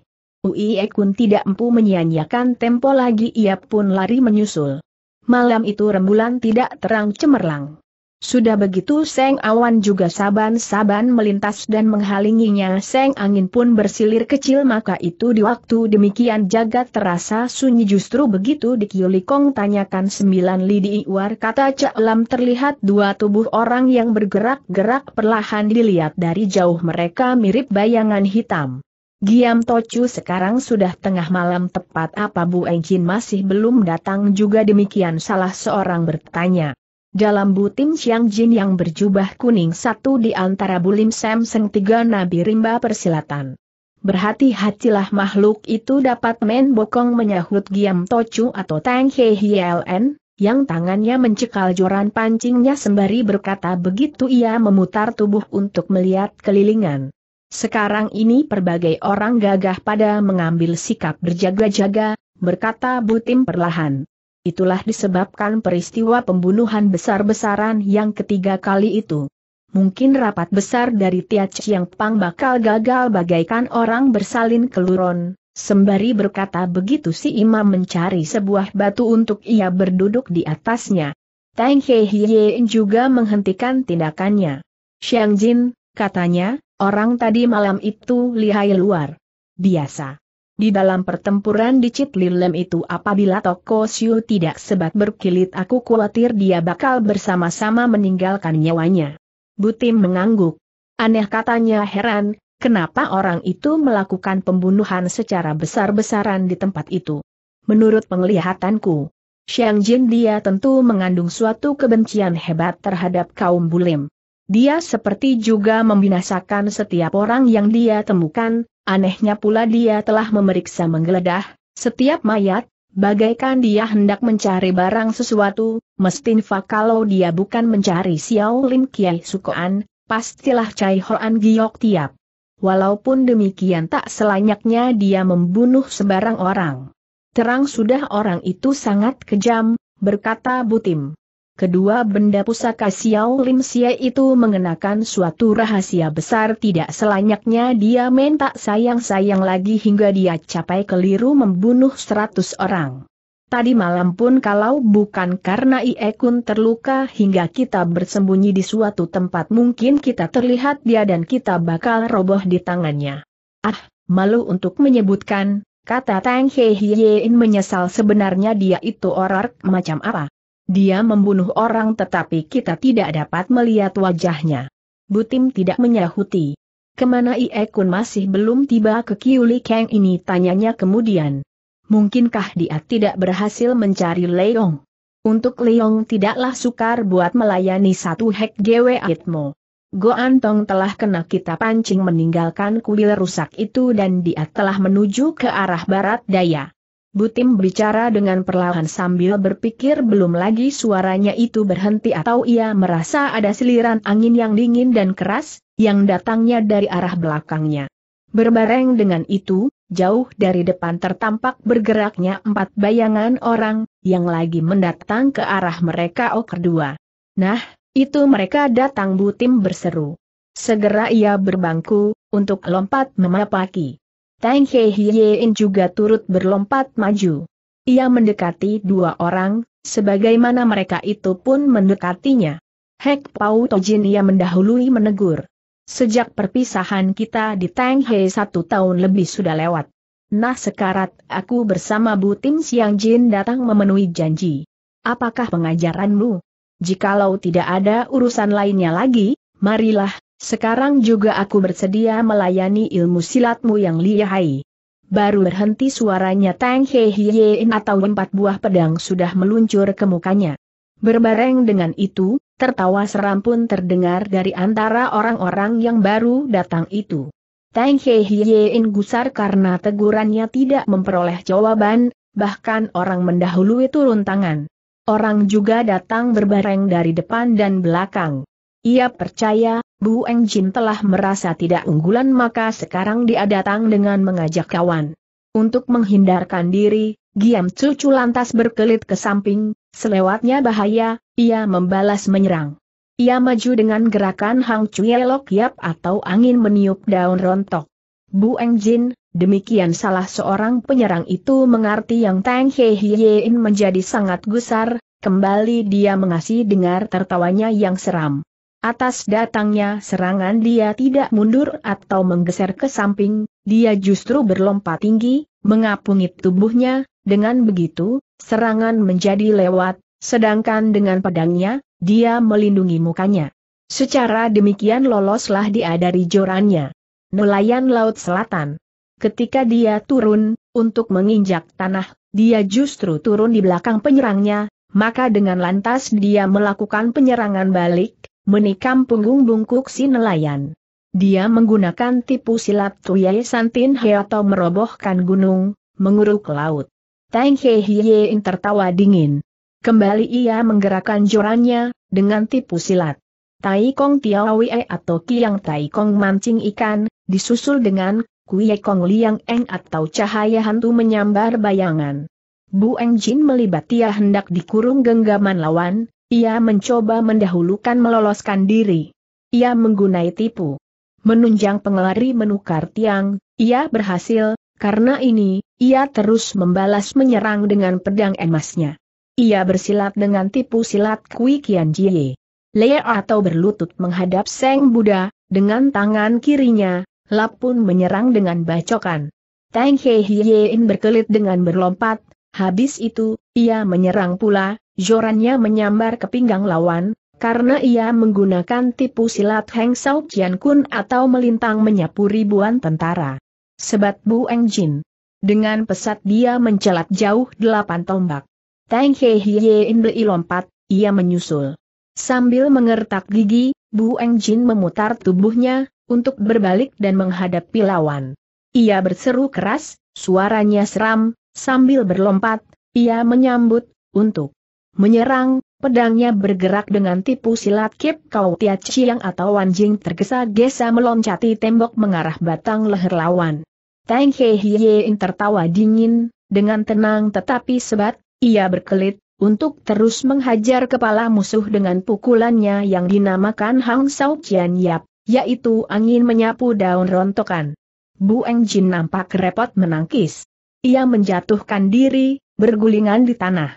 Uie Kun tidak empu menyanyiakan tempo lagi, ia pun lari menyusul. Malam itu rembulan tidak terang cemerlang. Sudah begitu seng awan juga saban-saban melintas dan menghalanginya, seng angin pun bersilir kecil, maka itu di waktu demikian jagat terasa sunyi. Justru begitu di Kiulikong tanyakan 9 li di iwar, kata Cak Lam, terlihat 2 tubuh orang yang bergerak-gerak perlahan, dilihat dari jauh mereka mirip bayangan hitam. Giam Tochu, sekarang sudah tengah malam, tepat apa Bu Engchin masih belum datang juga? Demikian salah seorang bertanya. Dalam Butim Siang Jin yang berjubah kuning, satu di antara Bulim Samseng, 3 nabi rimba persilatan. Berhati-hatilah, makhluk itu dapat main bokong, menyahut Giam Tochu atau Tang Hei Hiein, yang tangannya mencekal joran pancingnya. Sembari berkata begitu ia memutar tubuh untuk melihat kelilingan. Sekarang ini berbagai orang gagah pada mengambil sikap berjaga-jaga, berkata Butim perlahan. Itulah disebabkan peristiwa pembunuhan besar-besaran yang ketiga kali itu. Mungkin rapat besar dari Tian Chiang Pang bakal gagal, bagaikan orang bersalin keluron. Sembari berkata begitu si imam mencari sebuah batu untuk ia berduduk di atasnya. Tang Hei Hiein juga menghentikan tindakannya. Siang Jin, katanya, orang tadi malam itu lihai luar biasa. Di dalam pertempuran di Citlilem itu, apabila Toko Siu tidak sebat berkilit, aku khawatir dia bakal bersama-sama meninggalkan nyawanya. Butim mengangguk. Aneh, katanya, heran, kenapa orang itu melakukan pembunuhan secara besar-besaran di tempat itu? Menurut penglihatanku, Siang Jin, dia tentu mengandung suatu kebencian hebat terhadap kaum Bulim. Dia seperti juga membinasakan setiap orang yang dia temukan. Anehnya pula dia telah memeriksa menggeledah setiap mayat, bagaikan dia hendak mencari barang sesuatu. Mestinfa kalau dia bukan mencari Siau Lim Kiai Sukoan, pastilah Cai Hoan Giyok Tiap. Walaupun demikian, tak selanyaknya dia membunuh sebarang orang. Terang sudah orang itu sangat kejam, berkata Butim. Kedua benda pusaka Siau Lim Siai itu mengenakan suatu rahasia besar, tidak selanyaknya dia main tak sayang-sayang lagi hingga dia capai keliru membunuh 100 orang. Tadi malam pun kalau bukan karena Ie Kun terluka hingga kita bersembunyi di suatu tempat, mungkin kita terlihat dia dan kita bakal roboh di tangannya. Ah, malu untuk menyebutkan, kata Tang Hei Hiein menyesal, sebenarnya dia itu orang macam apa? Dia membunuh orang tetapi kita tidak dapat melihat wajahnya. Butim tidak menyahuti. Kemana Ie Kun masih belum tiba? Ke Kiulikeng ini, tanyanya kemudian. Mungkinkah dia tidak berhasil mencari Leong? Untuk Leong tidaklah sukar buat melayani satu Heck Gwe Itmo. Goan Tong telah kena kita pancing meninggalkan kuil rusak itu dan dia telah menuju ke arah barat daya. Butim bicara dengan perlahan sambil berpikir, belum lagi suaranya itu berhenti atau ia merasa ada seliran angin yang dingin dan keras, yang datangnya dari arah belakangnya. Berbareng dengan itu, jauh dari depan tertampak bergeraknya 4 bayangan orang, yang lagi mendatang ke arah mereka. Oh, kedua. Nah, itu mereka datang, Butim berseru. Segera ia berbangku, untuk lompat memapaki. Tang Hei Hiein juga turut berlompat maju. Ia mendekati 2 orang, sebagaimana mereka itu pun mendekatinya. Hek Pau Tojin, ia mendahului menegur. Sejak perpisahan kita di Tang Hei 1 tahun lebih sudah lewat. Nah, sekarat aku bersama Butim Siang Jin datang memenuhi janji. Apakah pengajaranmu? Jikalau tidak ada urusan lainnya lagi, marilah. Sekarang juga aku bersedia melayani ilmu silatmu yang lihai. Baru berhenti suaranya Tang Hei Hiein atau 4 buah pedang sudah meluncur ke mukanya. Berbareng dengan itu, tertawa seram pun terdengar dari antara orang-orang yang baru datang itu. Tang Hei Hiein gusar karena tegurannya tidak memperoleh jawaban, bahkan orang mendahului turun tangan. Orang juga datang berbareng dari depan dan belakang. Ia percaya, Bu Eng Jin telah merasa tidak unggulan, maka sekarang dia datang dengan mengajak kawan. Untuk menghindarkan diri, Giam Cucu lantas berkelit ke samping, selewatnya bahaya, ia membalas menyerang. Ia maju dengan gerakan Hang Cuelok Yap atau angin meniup daun rontok. Bu Eng Jin, demikian salah seorang penyerang itu mengerti yang Tang Hei Hiein menjadi sangat gusar, kembali dia mengasih dengar tertawanya yang seram. Atas datangnya serangan dia tidak mundur atau menggeser ke samping, dia justru berlompat tinggi, mengapungi tubuhnya, dengan begitu, serangan menjadi lewat, sedangkan dengan pedangnya, dia melindungi mukanya. Secara demikian loloslah dia dari jorannya. Nelayan Laut Selatan. Ketika dia turun, untuk menginjak tanah, dia justru turun di belakang penyerangnya, maka dengan lantas dia melakukan penyerangan balik, menikam punggung bungkuk si nelayan. Dia menggunakan tipu silat Tuyai Santin He atau merobohkan gunung, menguruk laut. Tang Hei Hiein tertawa dingin. Kembali ia menggerakkan jorannya, dengan tipu silat. Tai Kong Tiawi atau Kiang Tai Kong mancing ikan, disusul dengan Kuye Kong Liang Eng atau cahaya hantu menyambar bayangan. Bu Eng Jin melibat ia hendak dikurung genggaman lawan, ia mencoba mendahulukan meloloskan diri. Ia menggunai tipu. Menunjang pengelari menukar tiang, ia berhasil, karena ini, ia terus membalas menyerang dengan pedang emasnya. Ia bersilat dengan tipu silat Kui Kian Jie. Lea atau berlutut menghadap Sang Buddha, dengan tangan kirinya, lapun menyerang dengan bacokan. Tang Hei Hiein berkelit dengan berlompat, habis itu, ia menyerang pula, jorannya menyambar ke pinggang lawan, karena ia menggunakan tipu silat Heng Sao Jian Kun atau melintang menyapu ribuan tentara. Sebat Bu Eng Jin. Dengan pesat dia mencelat jauh 8 tombak. Tang Hei Hiein berlompat, ia menyusul. Sambil mengertak gigi, Bu Eng Jin memutar tubuhnya, untuk berbalik dan menghadapi lawan. Ia berseru keras, suaranya seram, sambil berlompat, ia menyambut, untuk menyerang, pedangnya bergerak dengan tipu silat Kip Kau Tia Chiang atau anjing tergesa-gesa meloncati tembok mengarah batang leher lawan. Tang Hei Hiein tertawa dingin, dengan tenang tetapi sebat, ia berkelit, untuk terus menghajar kepala musuh dengan pukulannya yang dinamakan Hang Sao Jian Yap, yaitu angin menyapu daun rontokan. Bu Eng Jin nampak repot menangkis. Ia menjatuhkan diri, bergulingan di tanah.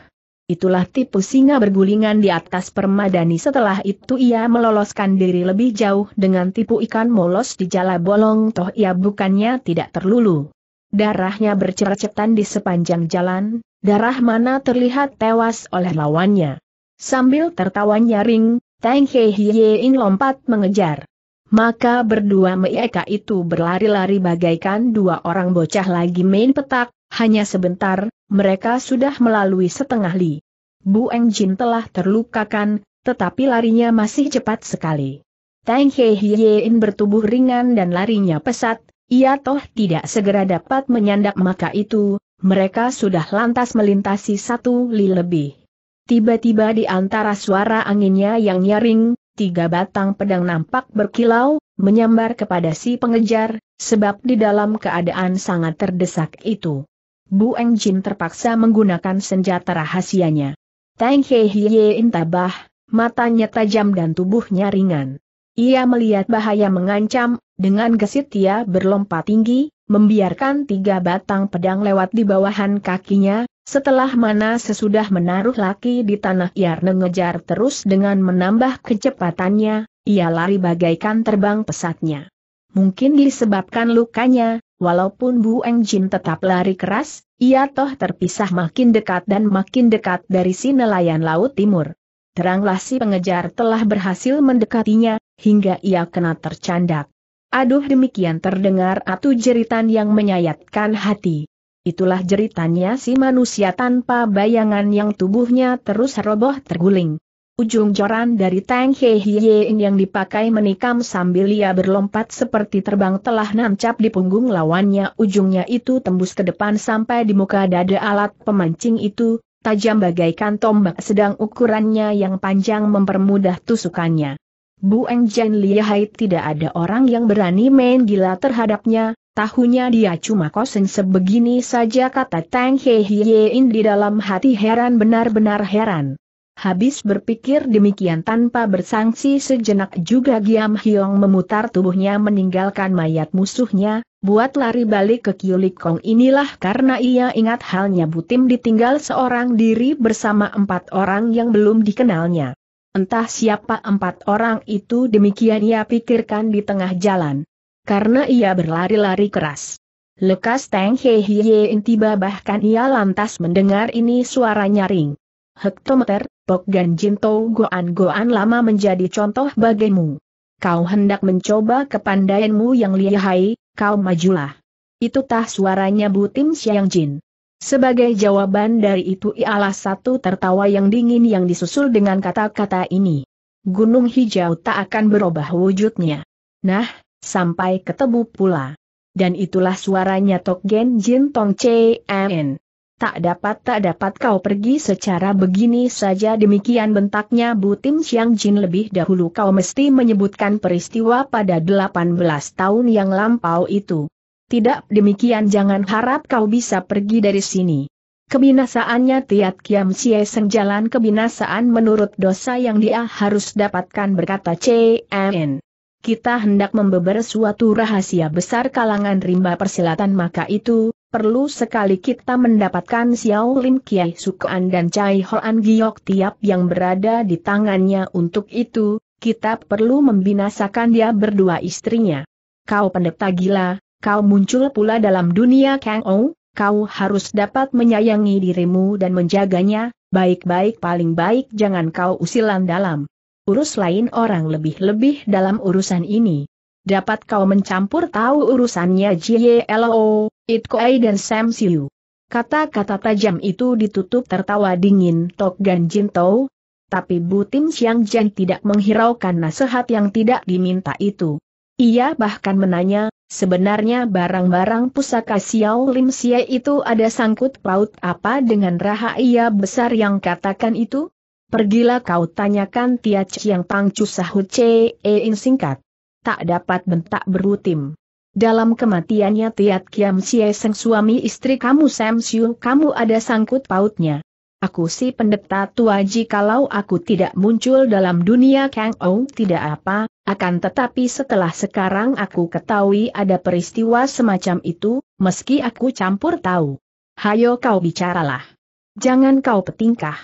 Itulah tipu singa bergulingan di atas permadani. Setelah itu ia meloloskan diri lebih jauh dengan tipu ikan molos di jala bolong. Toh ia bukannya tidak terlulu. Darahnya bercercetan di sepanjang jalan. Darah mana terlihat tewas oleh lawannya. Sambil tertawa nyaring, Tang Hei Hiein lompat mengejar. Maka berdua mereka itu berlari-lari bagaikan dua orang bocah lagi main petak, hanya sebentar, mereka sudah melalui setengah li. Bu Eng Jin telah terlukakan, tetapi larinya masih cepat sekali. Tang Hei Hiein bertubuh ringan dan larinya pesat, ia toh tidak segera dapat menyandak maka itu. Mereka sudah lantas melintasi 1 li lebih. Tiba-tiba di antara suara anginnya yang nyaring, 3 batang pedang nampak berkilau, menyambar kepada si pengejar, sebab di dalam keadaan sangat terdesak itu. Bu Eng Jin terpaksa menggunakan senjata rahasianya. Tang Hei Hiein tabah, matanya tajam dan tubuhnya ringan. Ia melihat bahaya mengancam, dengan gesit ia berlompat tinggi, membiarkan 3 batang pedang lewat di bawahan kakinya, setelah mana sesudah menaruh laki di tanah ia mengejar terus dengan menambah kecepatannya, ia lari bagaikan terbang pesatnya. Mungkin disebabkan lukanya, walaupun Bu Eng Jin tetap lari keras, ia toh terpisah makin dekat dan makin dekat dari si nelayan Laut Timur. Teranglah si pengejar telah berhasil mendekatinya, hingga ia kena tercandak. Aduh, demikian terdengar atu jeritan yang menyayatkan hati. Itulah jeritannya si manusia tanpa bayangan yang tubuhnya terus roboh terguling. Ujung joran dari Tang Hei Hiein yang dipakai menikam sambil ia berlompat seperti terbang telah nancap di punggung lawannya. Ujungnya itu tembus ke depan sampai di muka dada alat pemancing itu, tajam bagaikan tombak sedang ukurannya yang panjang mempermudah tusukannya. Bu Engjan lihai tidak ada orang yang berani main gila terhadapnya, tahunya dia cuma kosen sebegini saja, kata Tang Hei Hiein di dalam hati heran, benar-benar heran. Habis berpikir demikian tanpa bersangsi sejenak juga Kiam Hiong memutar tubuhnya meninggalkan mayat musuhnya, buat lari balik ke Kiulik Kong. Inilah karena ia ingat halnya Butim ditinggal seorang diri bersama 4 orang yang belum dikenalnya. Entah siapa 4 orang itu, demikian ia pikirkan di tengah jalan. Karena ia berlari-lari keras. Lekas Tang Hei Hiein tiba, bahkan ia lantas mendengar ini suara nyaring. Hektometer, Tok Gan Jin Toh, goan-goan lama menjadi contoh bagimu. Kau hendak mencoba kepandaianmu yang lihai, kau majulah. Itu tah suaranya Bu Tim Siang Jin. Sebagai jawaban dari itu ialah satu tertawa yang dingin yang disusul dengan kata-kata ini. Gunung hijau tak akan berubah wujudnya. Nah, sampai ketemu pula. Dan itulah suaranya Tok Gan Jin Toh Cien. Tak dapat kau pergi secara begini saja, demikian bentaknya Bu Tim Siang Jin. Lebih dahulu kau mesti menyebutkan peristiwa pada 18 tahun yang lampau itu. Tidak demikian jangan harap kau bisa pergi dari sini. Kebinasaannya Tiat Kiam Sie Keng, jalan kebinasaan menurut dosa yang dia harus dapatkan, berkata Cien. Kita hendak membeber suatu rahasia besar kalangan rimba persilatan, maka itu perlu sekali kita mendapatkan Siau Lim Kiai Sukoan dan Cai Hoan Giyok Tiap yang berada di tangannya. Untuk itu, kita perlu membinasakan dia berdua istrinya. Kau pendeta gila, kau muncul pula dalam dunia Kang Ou, kau harus dapat menyayangi dirimu dan menjaganya, baik-baik, paling baik jangan kau usilan dalam urus lain orang, lebih-lebih dalam urusan ini. Dapat kau mencampur tahu urusannya Jilo, Itkoai dan Samsiu. Kata-kata tajam itu ditutup tertawa dingin Tok Gan Jin Toh. Tapi Bu Tim Siang Jin tidak menghiraukan nasihat yang tidak diminta itu. Ia bahkan menanya, sebenarnya barang-barang pusaka Siau Lim Sie itu ada sangkut paut apa dengan rahasia besar yang katakan itu? Pergilah kau tanyakan Tian Chiang Pang, sahut Cien singkat. Tak dapat, bentak Butim. Dalam kematiannya Tiat Kiam Sie Keng, suami istri kamu Samsiu, kamu ada sangkut pautnya. Aku si pendeta tua, jikalau aku tidak muncul dalam dunia Kang Ou tidak apa, akan tetapi setelah sekarang aku ketahui ada peristiwa semacam itu, meski aku campur tahu. Hayo kau bicaralah. Jangan kau petingkah.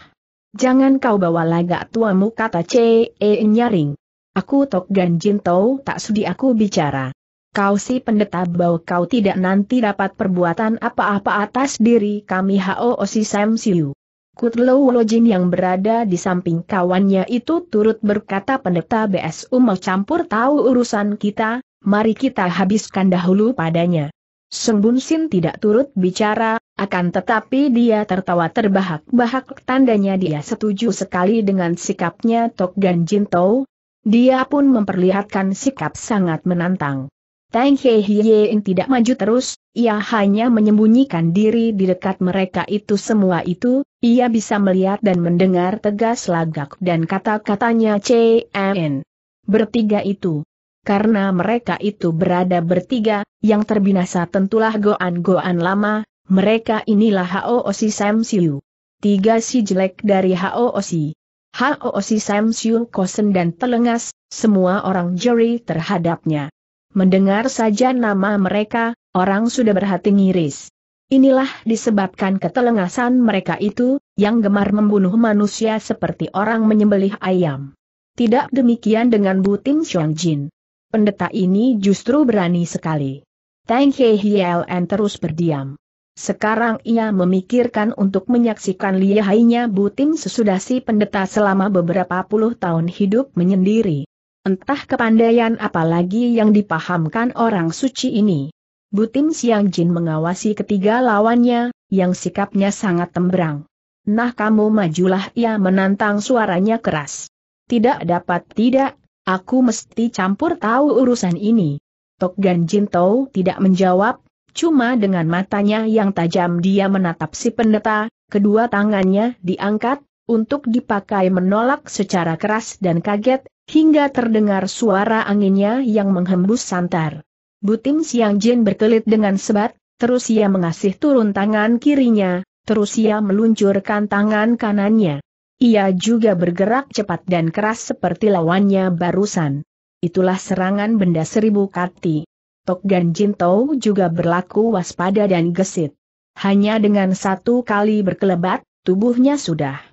Jangan kau bawa lagak tuamu, kata Cien nyaring. Aku Tok Gan Jin Toh tak sudi aku bicara. Kau si pendeta bau, kau tidak nanti dapat perbuatan apa-apa atas diri kami Hoshi Samsiu. Kutlao Lo Jin yang berada di samping kawannya itu turut berkata, pendeta BSU mau campur tahu urusan kita, mari kita habiskan dahulu padanya. Seng Bun Sin tidak turut bicara, akan tetapi dia tertawa terbahak-bahak, tandanya dia setuju sekali dengan sikapnya Tok Gan Jin Toh. Dia pun memperlihatkan sikap sangat menantang. Tang Hei Hiein tidak maju terus, ia hanya menyembunyikan diri di dekat mereka itu. Semua itu, ia bisa melihat dan mendengar tegas lagak dan kata-katanya Cien. Bertiga itu. Karena mereka itu berada bertiga, yang terbinasa tentulah goan-goan lama, mereka inilah Hoshi Samsiu. 3 si jelek dari Hoshi. Hoshi Samsiu kosen dan telengas, semua orang jeri terhadapnya. Mendengar saja nama mereka, orang sudah berhati ngiris. Inilah disebabkan ketelengasan mereka itu, yang gemar membunuh manusia seperti orang menyembelih ayam. Tidak demikian dengan Bu Tim Siang Jin. Pendeta ini justru berani sekali. Tang Hei Hiein terus berdiam. Sekarang ia memikirkan untuk menyaksikan lihainya Butim sesudah si pendeta selama beberapa puluh tahun hidup menyendiri. Entah kepandaian apalagi yang dipahamkan orang suci ini. Butim Siang Jin mengawasi ketiga lawannya, yang sikapnya sangat tembrang. Nah kamu majulah, ia menantang, suaranya keras. Tidak dapat tidak, aku mesti campur tahu urusan ini. Tok Gan Jin Toh tidak menjawab. Cuma dengan matanya yang tajam dia menatap si pendeta, kedua tangannya diangkat, untuk dipakai menolak secara keras dan kaget, hingga terdengar suara anginnya yang menghembus santar. Butim Siang Jin berkelit dengan sebat, terus ia mengasih turun tangan kirinya, terus ia meluncurkan tangan kanannya. Ia juga bergerak cepat dan keras seperti lawannya barusan. Itulah serangan benda seribu kati. Tok Gan Jin Toh juga berlaku waspada dan gesit. Hanya dengan satu kali berkelebat, tubuhnya sudah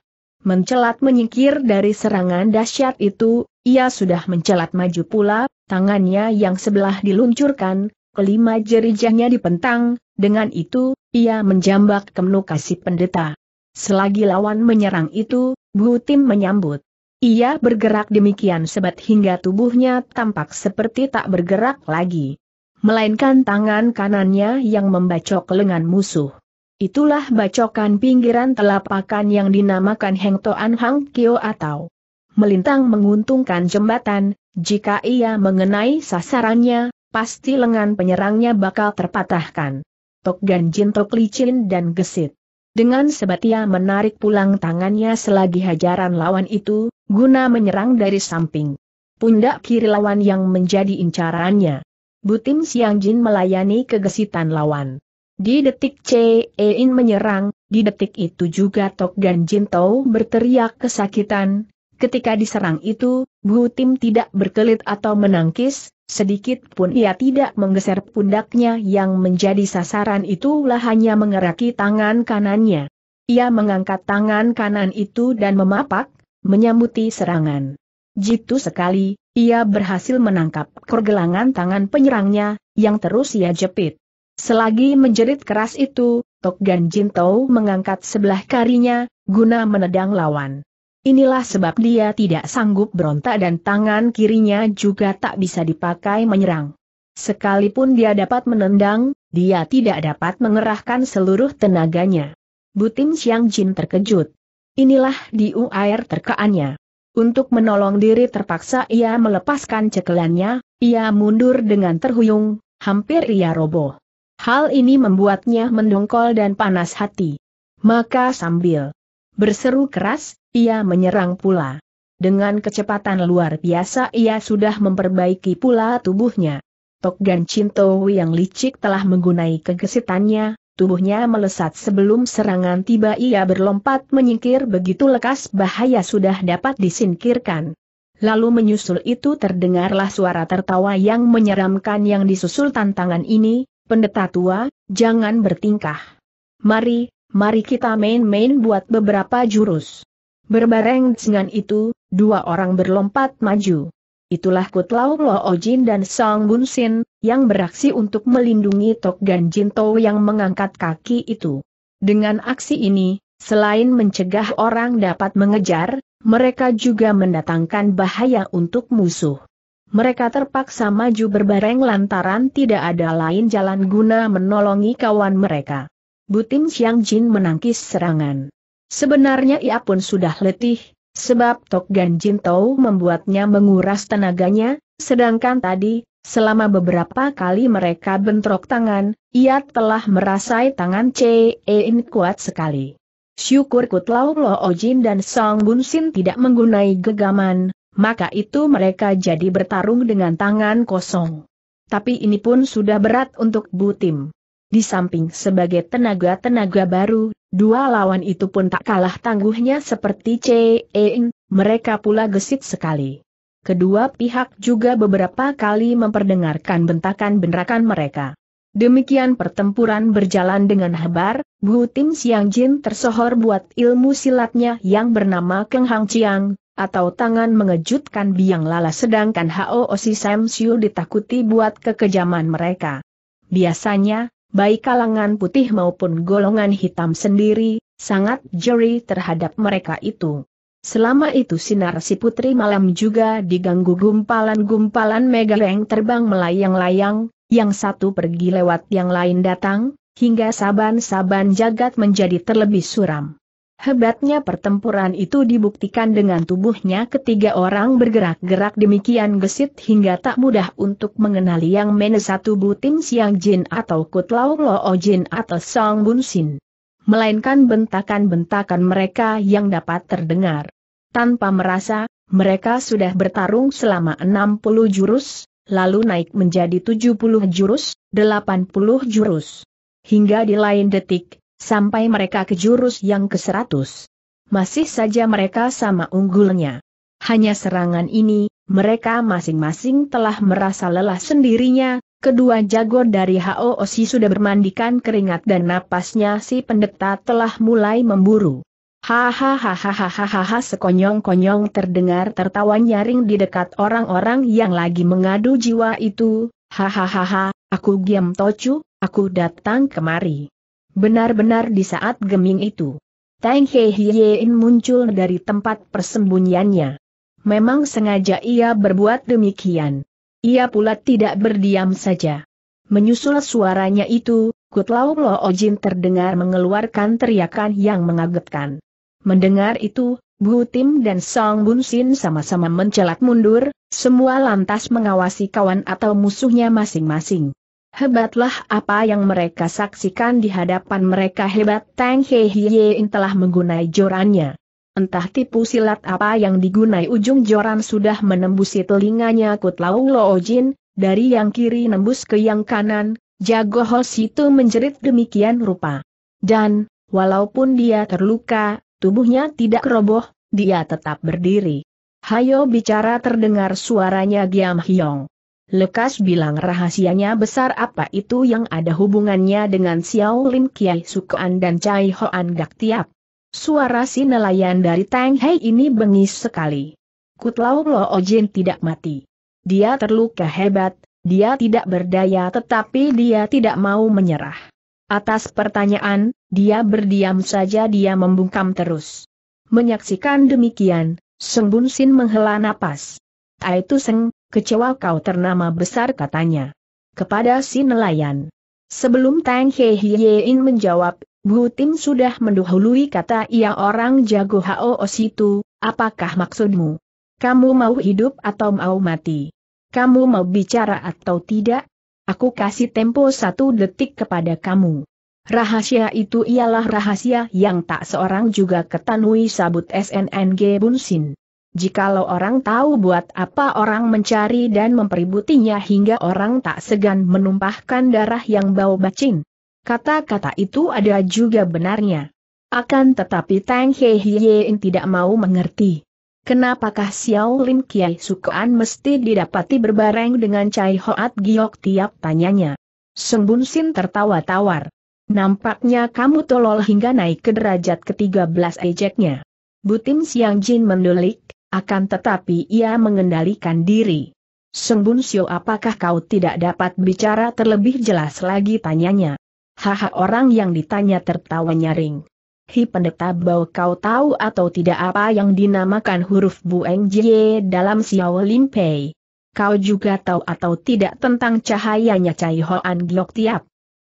mencelat menyingkir dari serangan dahsyat itu. Ia sudah mencelat maju pula, tangannya yang sebelah diluncurkan, kelima jerijahnya dipentang, dengan itu, ia menjambak ke muka si pendeta. Selagi lawan menyerang itu, Bu Tim menyambut. Ia bergerak demikian sebat hingga tubuhnya tampak seperti tak bergerak lagi, melainkan tangan kanannya yang membacok lengan musuh. Itulah bacokan pinggiran telapakan yang dinamakan Heng Toan Hang Kyo atau melintang menguntungkan jembatan. Jika ia mengenai sasarannya, pasti lengan penyerangnya bakal terpatahkan. Tok Gan Jin Toh licin dan gesit. Dengan sebat ia menarik pulang tangannya selagi hajaran lawan itu, guna menyerang dari samping. Pundak kiri lawan yang menjadi incarannya. Butim Siang Jin melayani kegesitan lawan. Di detik Cai Hiein menyerang, di detik itu juga Tok Gan Jin Toh berteriak kesakitan. Ketika diserang itu, Bu Tim tidak berkelit atau menangkis, sedikit pun ia tidak menggeser pundaknya yang menjadi sasaran itulah hanya mengeraki tangan kanannya. Ia mengangkat tangan kanan itu dan memapak, menyambuti serangan. Jitu sekali, ia berhasil menangkap pergelangan tangan penyerangnya, yang terus ia jepit. Selagi menjerit keras itu, Tok Gan Jin Toh mengangkat sebelah karinya, guna menedang lawan. Inilah sebab dia tidak sanggup berontak dan tangan kirinya juga tak bisa dipakai menyerang. Sekalipun dia dapat menendang, dia tidak dapat mengerahkan seluruh tenaganya. Butim Siang Jin terkejut. Inilah diu air terkaannya. Untuk menolong diri terpaksa ia melepaskan cekelannya, ia mundur dengan terhuyung, hampir ia roboh. Hal ini membuatnya mendongkol dan panas hati. Maka sambil berseru keras, ia menyerang pula. Dengan kecepatan luar biasa ia sudah memperbaiki pula tubuhnya. Tok Gan Jin Toh yang licik telah menggunai kegesitannya, tubuhnya melesat sebelum serangan tiba ia berlompat menyingkir begitu lekas bahaya sudah dapat disingkirkan. Lalu menyusul itu terdengarlah suara tertawa yang menyeramkan yang disusul tantangan ini, "Pendeta tua, jangan bertingkah. Mari kita main-main buat beberapa jurus." Berbareng dengan itu, dua orang berlompat maju. Itulah Kutlao Lo Jin dan Seng Bun Sin, yang beraksi untuk melindungi Tok Gan Jin Toh yang mengangkat kaki itu. Dengan aksi ini, selain mencegah orang dapat mengejar, mereka juga mendatangkan bahaya untuk musuh. Mereka terpaksa maju berbareng lantaran tidak ada lain jalan guna menolongi kawan mereka. Butim Siang Jin menangkis serangan. Sebenarnya ia pun sudah letih, sebab Tok Gan Jin Toh membuatnya menguras tenaganya, sedangkan tadi, selama beberapa kali mereka bentrok tangan, ia telah merasai tangan Cai Hiein kuat sekali. Syukur Kutlao Lo Jin dan Seng Bun Sin tidak menggunai gegaman, maka itu mereka jadi bertarung dengan tangan kosong. Tapi ini pun sudah berat untuk Bu Tim. Di samping sebagai tenaga-tenaga baru, dua lawan itu pun tak kalah tangguhnya seperti Cai Hiein, mereka pula gesit sekali. Kedua pihak juga beberapa kali memperdengarkan bentakan-bentrakan mereka. Demikian pertempuran berjalan dengan hebat, Bu Tim Siang Jin tersohor buat ilmu silatnya yang bernama Keng Hang Chiang, atau tangan mengejutkan biang lala sedangkan Hoshi Samsiu ditakuti buat kekejaman mereka. Biasanya, baik kalangan putih maupun golongan hitam sendiri, sangat jeri terhadap mereka itu. Selama itu sinar si putri malam juga diganggu gumpalan-gumpalan megaleng terbang melayang-layang, yang satu pergi lewat yang lain datang, hingga saban-saban jagat menjadi terlebih suram. Hebatnya pertempuran itu dibuktikan dengan tubuhnya ketiga orang bergerak-gerak demikian gesit hingga tak mudah untuk mengenali yang mana satu Bu Tim Siang Jin atau Kutlao Lo Jin atau Seng Bun Sin. melainkan bentakan-bentakan mereka yang dapat terdengar. Tanpa merasa, mereka sudah bertarung selama 60 jurus, lalu naik menjadi 70 jurus, 80 jurus. Hingga di lain detik, sampai mereka ke jurus yang ke-100. Masih saja mereka sama unggulnya. Hanya serangan ini, mereka masing-masing telah merasa lelah sendirinya. Kedua jago dari Hoshi sudah bermandikan keringat dan napasnya si pendeta telah mulai memburu. Hahaha, sekonyong-konyong terdengar tertawa nyaring di dekat orang-orang yang lagi mengadu jiwa itu. Hahaha, aku Kiam Tochu, aku datang kemari. Benar-benar di saat geming itu, Tang Hei Hiein muncul dari tempat persembunyiannya. Memang sengaja ia berbuat demikian. Ia pula tidak berdiam saja. Menyusul suaranya itu, Kutlao Lo Jin terdengar mengeluarkan teriakan yang mengagetkan. Mendengar itu, Bu Tim dan Seng Bun Sin sama-sama mencelat mundur, semua lantas mengawasi kawan atau musuhnya masing-masing. Hebatlah apa yang mereka saksikan di hadapan mereka. Hebat, Tang Hei Hiein telah menggunai jorannya. Entah tipu silat apa yang digunai, ujung joran sudah menembusi telinganya Kutlao Lo Jin, dari yang kiri nembus ke yang kanan. Jago Hoshi itu menjerit demikian rupa. Dan, walaupun dia terluka, tubuhnya tidak roboh, dia tetap berdiri. "Hayo bicara," terdengar suaranya Kiam Hiein. "Lekas bilang rahasianya besar apa itu yang ada hubungannya dengan Siau Lim Kiai Sukoan dan Cai Hoan Giyok Tiap?" Suara si nelayan dari Tang Hei ini bengis sekali. Kutlao Lo Jin tidak mati. Dia terluka hebat, dia tidak berdaya, tetapi dia tidak mau menyerah. Atas pertanyaan, dia berdiam saja, dia membungkam terus. Menyaksikan demikian, Seng Bun Sin menghela napas. "Aitu Seng, kecewa kau ternama besar," katanya kepada si nelayan. Sebelum Tang Hei Hiein menjawab, Bu Tim sudah mendahului. "Kata ia orang jago Hoshi itu, apakah maksudmu? Kamu mau hidup atau mau mati? Kamu mau bicara atau tidak? Aku kasih tempo 1 detik kepada kamu. Rahasia itu ialah rahasia yang tak seorang juga ketahui," sabut Snng Bun Sin. "Jikalau orang tahu, buat apa orang mencari dan mempeributinya hingga orang tak segan menumpahkan darah yang bau bacin?" Kata-kata itu ada juga benarnya. Akan tetapi Tang Hei Hiein tidak mau mengerti. Kenapakah Siau Lim Kiai Sukoan mesti didapati berbareng dengan Cai Hoan Giyok Tiap, tanyanya. Seng Bun Sin tertawa tawar. "Nampaknya kamu tolol hingga naik ke derajat ke-13 ejeknya." Bu Tim Siang Jin mendelik. Akan tetapi ia mengendalikan diri. "Seng Bun Siu, apakah kau tidak dapat bicara terlebih jelas lagi?" tanyanya. Haha, orang yang ditanya tertawa nyaring. "Hi pendeta bau, kau tahu atau tidak apa yang dinamakan huruf Bueng Jie dalam Siau Lim Pei? Kau juga tahu atau tidak tentang cahayanya Cai Hoan Giyok Tiap?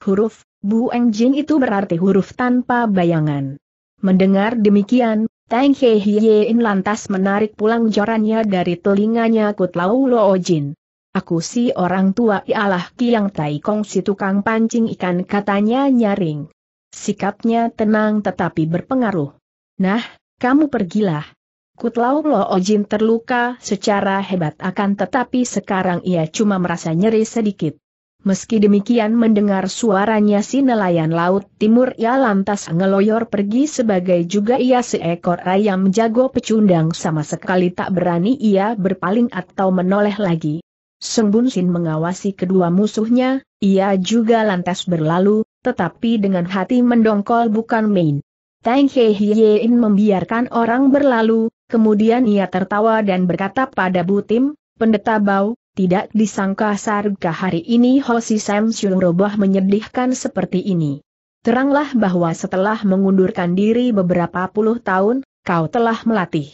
Huruf Bueng Jin itu berarti huruf tanpa bayangan." Mendengar demikian, Tang Hei Hiein lantas menarik pulang jorannya dari telinganya Kutlao Lo Jin. "Aku si orang tua ialah Kiang Taikong, si tukang pancing ikan," katanya nyaring. Sikapnya tenang tetapi berpengaruh. "Nah, kamu pergilah." Kutlao Lo Jin terluka secara hebat, akan tetapi sekarang ia cuma merasa nyeri sedikit. Meski demikian, mendengar suaranya si nelayan laut timur, ia lantas ngeloyor pergi sebagai juga ia seekor ayam jago pecundang. Sama sekali tak berani ia berpaling atau menoleh lagi. Seng Bun Sin mengawasi kedua musuhnya, ia juga lantas berlalu, tetapi dengan hati mendongkol bukan main. Tang Hei Hiein membiarkan orang berlalu, kemudian ia tertawa dan berkata pada Bu Tim, "Pendeta bau, tidak disangka sarga hari ini Hoshi Samsiu roboh menyedihkan seperti ini. Teranglah bahwa setelah mengundurkan diri beberapa puluh tahun, kau telah melatih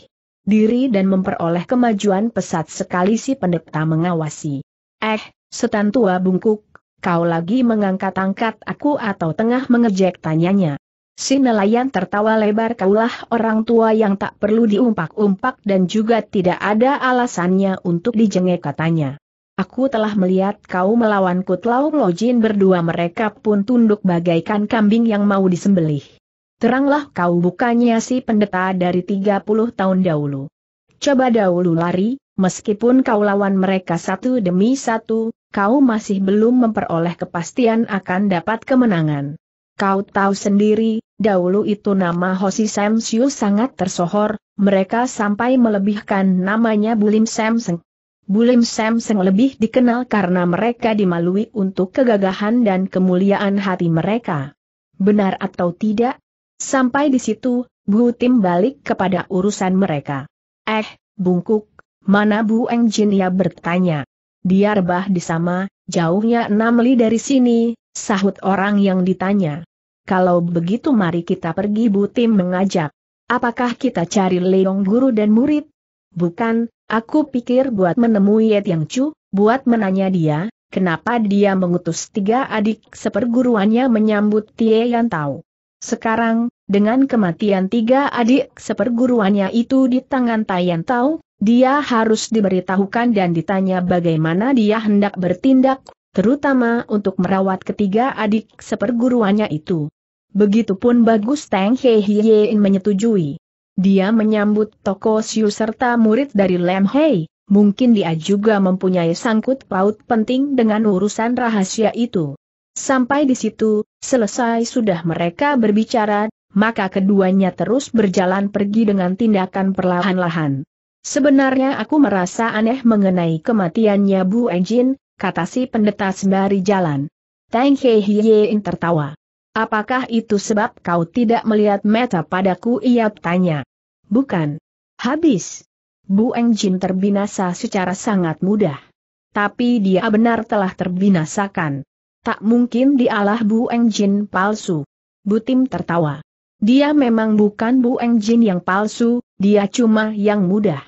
diri dan memperoleh kemajuan pesat sekali." Si pendeta mengawasi. "Eh, setan tua bungkuk, kau lagi mengangkat-angkat aku atau tengah mengejek?" tanyanya. Si nelayan tertawa lebar. "Kaulah orang tua yang tak perlu diumpak-umpak dan juga tidak ada alasannya untuk dijengek," katanya. "Aku telah melihat kau melawan Kutlao Lo Jin." Berdua mereka pun tunduk bagaikan kambing yang mau disembelih. teranglah kau bukannya si pendeta dari 30 tahun dahulu. Coba dahulu lari, meskipun kau lawan mereka satu demi satu, kau masih belum memperoleh kepastian akan dapat kemenangan. Kau tahu sendiri, dahulu itu nama Hoshi Samsiu sangat tersohor, mereka sampai melebihkan namanya Bulim Samseng. Bulim Samseng lebih dikenal karena mereka dimalui untuk kegagahan dan kemuliaan hati mereka. Benar atau tidak? Sampai di situ, Bu Tim balik kepada urusan mereka. Bungkuk, mana Bu Engjin ya bertanya. Dia rebah di sama, jauhnya 6 li dari sini, sahut orang yang ditanya. Kalau begitu mari kita pergi, Bu Tim mengajak. Apakah kita cari Leong guru dan murid? Bukan, aku pikir buat menemui Yet Yang Chu, buat menanya dia, kenapa dia mengutus 3 adik seperguruannya menyambut Tie Yan Tao. Sekarang, dengan kematian 3 adik seperguruannya itu di tangan Tai Yan Tao, dia harus diberitahukan dan ditanya bagaimana dia hendak bertindak, terutama untuk merawat ketiga adik seperguruannya itu. Begitupun bagus, Tang Hei Hiein menyetujui. Dia menyambut Toko Siu serta murid dari Lam Hei, mungkin dia juga mempunyai sangkut paut penting dengan urusan rahasia itu. Sampai di situ, selesai sudah mereka berbicara, maka keduanya terus berjalan pergi dengan tindakan perlahan-lahan. Sebenarnya aku merasa aneh mengenai kematiannya Bu Engjin, kata si pendeta sembari jalan. Tang Hei Hiein tertawa. Apakah itu sebab kau tidak melihat mata padaku? Ia tanya. Bukan. Habis. Bu Engjin terbinasa secara sangat mudah. Tapi dia benar telah terbinasakan. Tak mungkin dialah Bu Engjin palsu. Bu Tim tertawa. Dia memang bukan Bu Engjin yang palsu, dia cuma yang mudah.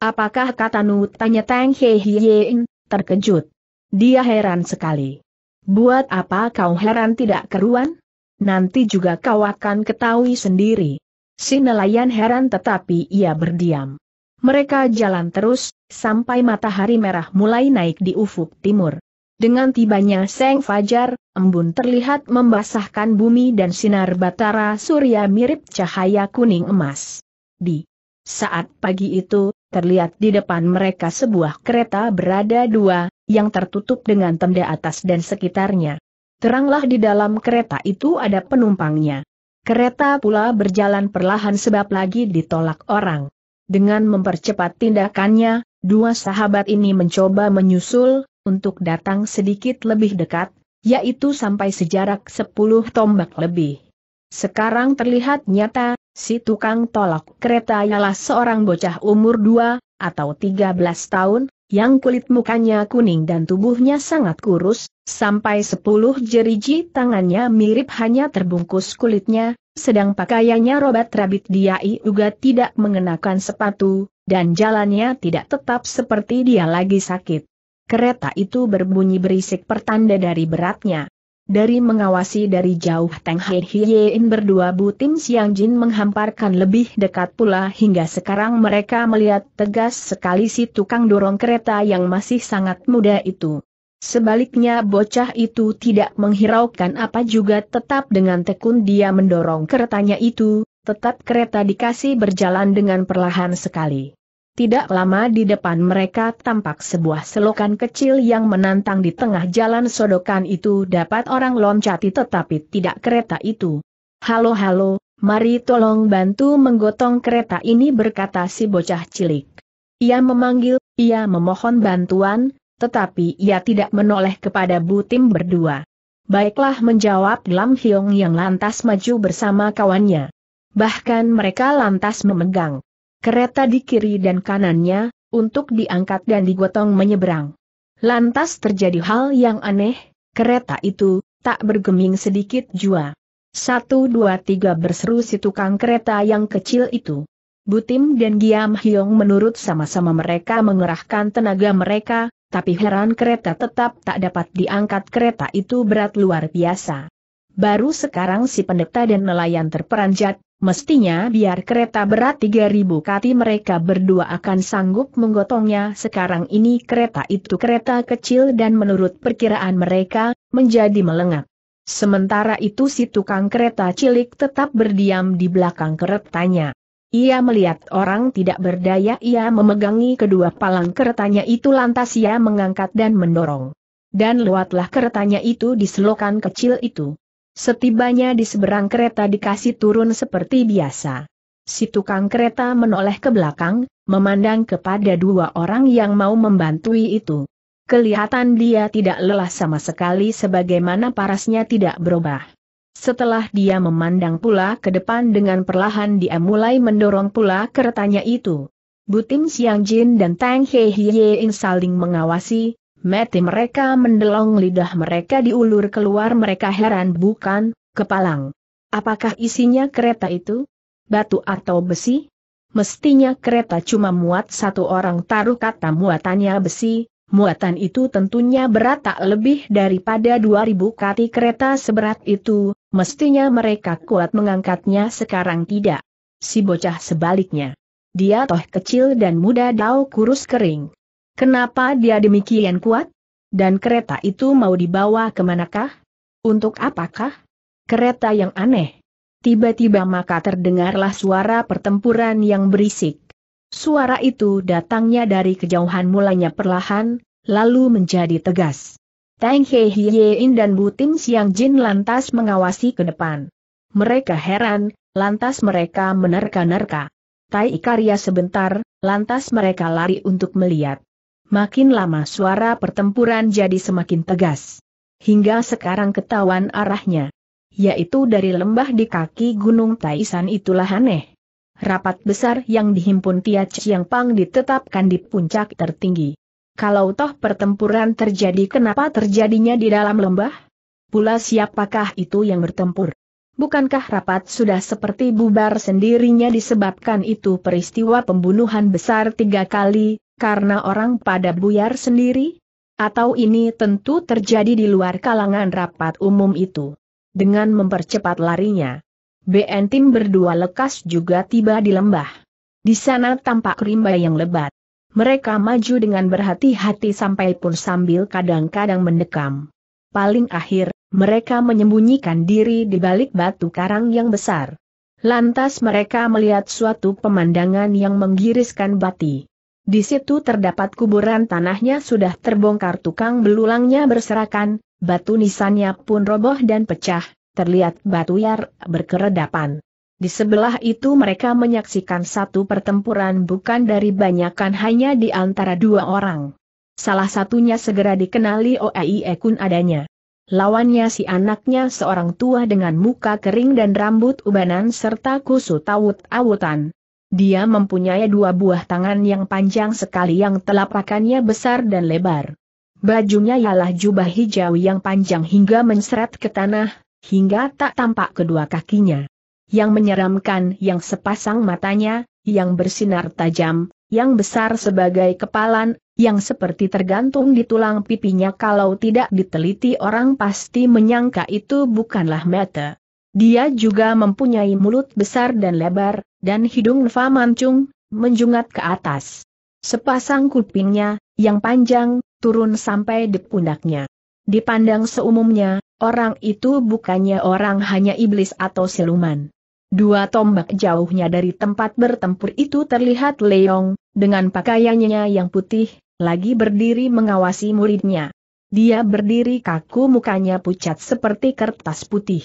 Apakah kata Nu? Tanya Tang Hei Hiein, terkejut. Dia heran sekali. Buat apa kau heran? Tidak keruan? Nanti juga kau akan ketahui sendiri. Si nelayan heran tetapi ia berdiam. Mereka jalan terus, sampai matahari merah mulai naik di ufuk timur. Dengan tibanya seng fajar, embun terlihat membasahkan bumi dan sinar batara surya mirip cahaya kuning emas. Di saat pagi itu, terlihat di depan mereka sebuah kereta berada 2, yang tertutup dengan tenda atas dan sekitarnya. Teranglah di dalam kereta itu ada penumpangnya. Kereta pula berjalan perlahan sebab lagi ditolak orang. Dengan mempercepat tindakannya, 2 sahabat ini mencoba menyusul, untuk datang sedikit lebih dekat, yaitu sampai sejarak 10 tombak lebih. Sekarang terlihat nyata, si tukang tolak kereta ialah seorang bocah umur 2 atau 13 tahun, yang kulit mukanya kuning dan tubuhnya sangat kurus, sampai 10 jeriji tangannya mirip hanya terbungkus kulitnya, sedang pakaiannya robet-rabit. Dia juga tidak mengenakan sepatu, dan jalannya tidak tetap seperti dia lagi sakit. Kereta itu berbunyi berisik pertanda dari beratnya. Dari mengawasi dari jauh Tang Hei Hiein berdua Bu Tim Siang Jin menghamparkan lebih dekat pula hingga sekarang mereka melihat tegas sekali si tukang dorong kereta yang masih sangat muda itu. Sebaliknya bocah itu tidak menghiraukan apa juga, tetap dengan tekun dia mendorong keretanya itu, tetap kereta dikasih berjalan dengan perlahan sekali. Tidak lama di depan mereka tampak sebuah selokan kecil yang menantang di tengah jalan. Sodokan itu dapat orang loncati tetapi tidak kereta itu. Halo-halo, mari tolong bantu menggotong kereta ini, berkata si bocah cilik. Ia memanggil, ia memohon bantuan, tetapi ia tidak menoleh kepada Bu Tim berdua. Baiklah, menjawab Lam Hyong yang lantas maju bersama kawannya. Bahkan mereka lantas memegang kereta di kiri dan kanannya, untuk diangkat dan digotong menyeberang. Lantas terjadi hal yang aneh, kereta itu tak bergeming sedikit jua. 1, 2, 3 berseru si tukang kereta yang kecil itu. Bu Tim dan Giam Hyong menurut sama-sama mereka mengerahkan tenaga mereka, tapi heran kereta tetap tak dapat diangkat, kereta itu berat luar biasa. Baru sekarang si pendeta dan nelayan terperanjat. Mestinya biar kereta berat 3.000 kati mereka berdua akan sanggup menggotongnya. Sekarang ini kereta itu kereta kecil dan menurut perkiraan mereka, menjadi melengak. Sementara itu si tukang kereta cilik tetap berdiam di belakang keretanya. Ia melihat orang tidak berdaya, ia memegangi kedua palang keretanya itu, lantas ia mengangkat dan mendorong. Dan lewatlah keretanya itu di selokan kecil itu. Setibanya di seberang kereta dikasih turun seperti biasa. Si tukang kereta menoleh ke belakang, memandang kepada dua orang yang mau membantui itu. Kelihatan dia tidak lelah sama sekali, sebagaimana parasnya tidak berubah. Setelah dia memandang pula ke depan dengan perlahan, dia mulai mendorong pula keretanya itu. Butim Siang Jin dan Tang Hei Hiein saling mengawasi, mata mereka mendelong, lidah mereka diulur keluar, mereka heran bukan, kepalang. Apakah isinya kereta itu? Batu atau besi? Mestinya kereta cuma muat satu orang, taruh kata muatannya besi. Muatan itu tentunya berat tak lebih daripada 2000 kati kereta seberat itu, mestinya mereka kuat mengangkatnya, sekarang tidak. Si bocah sebaliknya. Dia toh kecil dan muda, dau kurus kering. Kenapa dia demikian kuat? Dan kereta itu mau dibawa kemanakah? Untuk apakah? Kereta yang aneh. Tiba-tiba maka terdengarlah suara pertempuran yang berisik. Suara itu datangnya dari kejauhan, mulanya perlahan, lalu menjadi tegas. Tang Hei Hiein dan Butim Siang Jin lantas mengawasi ke depan. Mereka heran, lantas mereka menerka-nerka. Tai karya sebentar, lantas mereka lari untuk melihat. Makin lama suara pertempuran jadi semakin tegas. Hingga sekarang ketahuan arahnya. Yaitu dari lembah di kaki Gunung Taisan itulah aneh. Rapat besar yang dihimpun Tian Chiang Pang ditetapkan di puncak tertinggi. Kalau toh pertempuran terjadi, kenapa terjadinya di dalam lembah? Pula siapakah itu yang bertempur? Bukankah rapat sudah seperti bubar sendirinya, disebabkan itu peristiwa pembunuhan besar 3 kali, karena orang pada buyar sendiri? Atau ini tentu terjadi di luar kalangan rapat umum itu? Dengan mempercepat larinya, BN Tim berdua lekas juga tiba di lembah. Di sana tampak rimba yang lebat. Mereka maju dengan berhati-hati sampai pun sambil kadang-kadang mendekam. Paling akhir, mereka menyembunyikan diri di balik batu karang yang besar. Lantas mereka melihat suatu pemandangan yang menggiriskan hati. Di situ terdapat kuburan, tanahnya sudah terbongkar, tukang belulangnya berserakan, batu nisannya pun roboh dan pecah. Terlihat batuyar berkeredapan. Di sebelah itu mereka menyaksikan satu pertempuran bukan dari banyakan, hanya di antara dua orang. Salah satunya segera dikenali Oie Kun adanya. Lawannya si anaknya seorang tua dengan muka kering dan rambut ubanan serta kusut awut-awutan. Dia mempunyai 2 buah tangan yang panjang sekali yang telapakannya besar dan lebar. Bajunya ialah jubah hijau yang panjang hingga menseret ke tanah, hingga tak tampak kedua kakinya. Yang menyeramkan, yang sepasang matanya, yang bersinar tajam, yang besar sebagai kepalan, yang seperti tergantung di tulang pipinya, kalau tidak diteliti orang pasti menyangka itu bukanlah mata. Dia juga mempunyai mulut besar dan lebar, dan hidung neva mancung, menjungat ke atas. Sepasang kupingnya, yang panjang, turun sampai di pundaknya. Dipandang seumumnya, orang itu bukannya orang, hanya iblis atau siluman. 2 tombak jauhnya dari tempat bertempur itu terlihat Leong, dengan pakaiannya yang putih, lagi berdiri mengawasi muridnya. Dia berdiri kaku, mukanya pucat seperti kertas putih.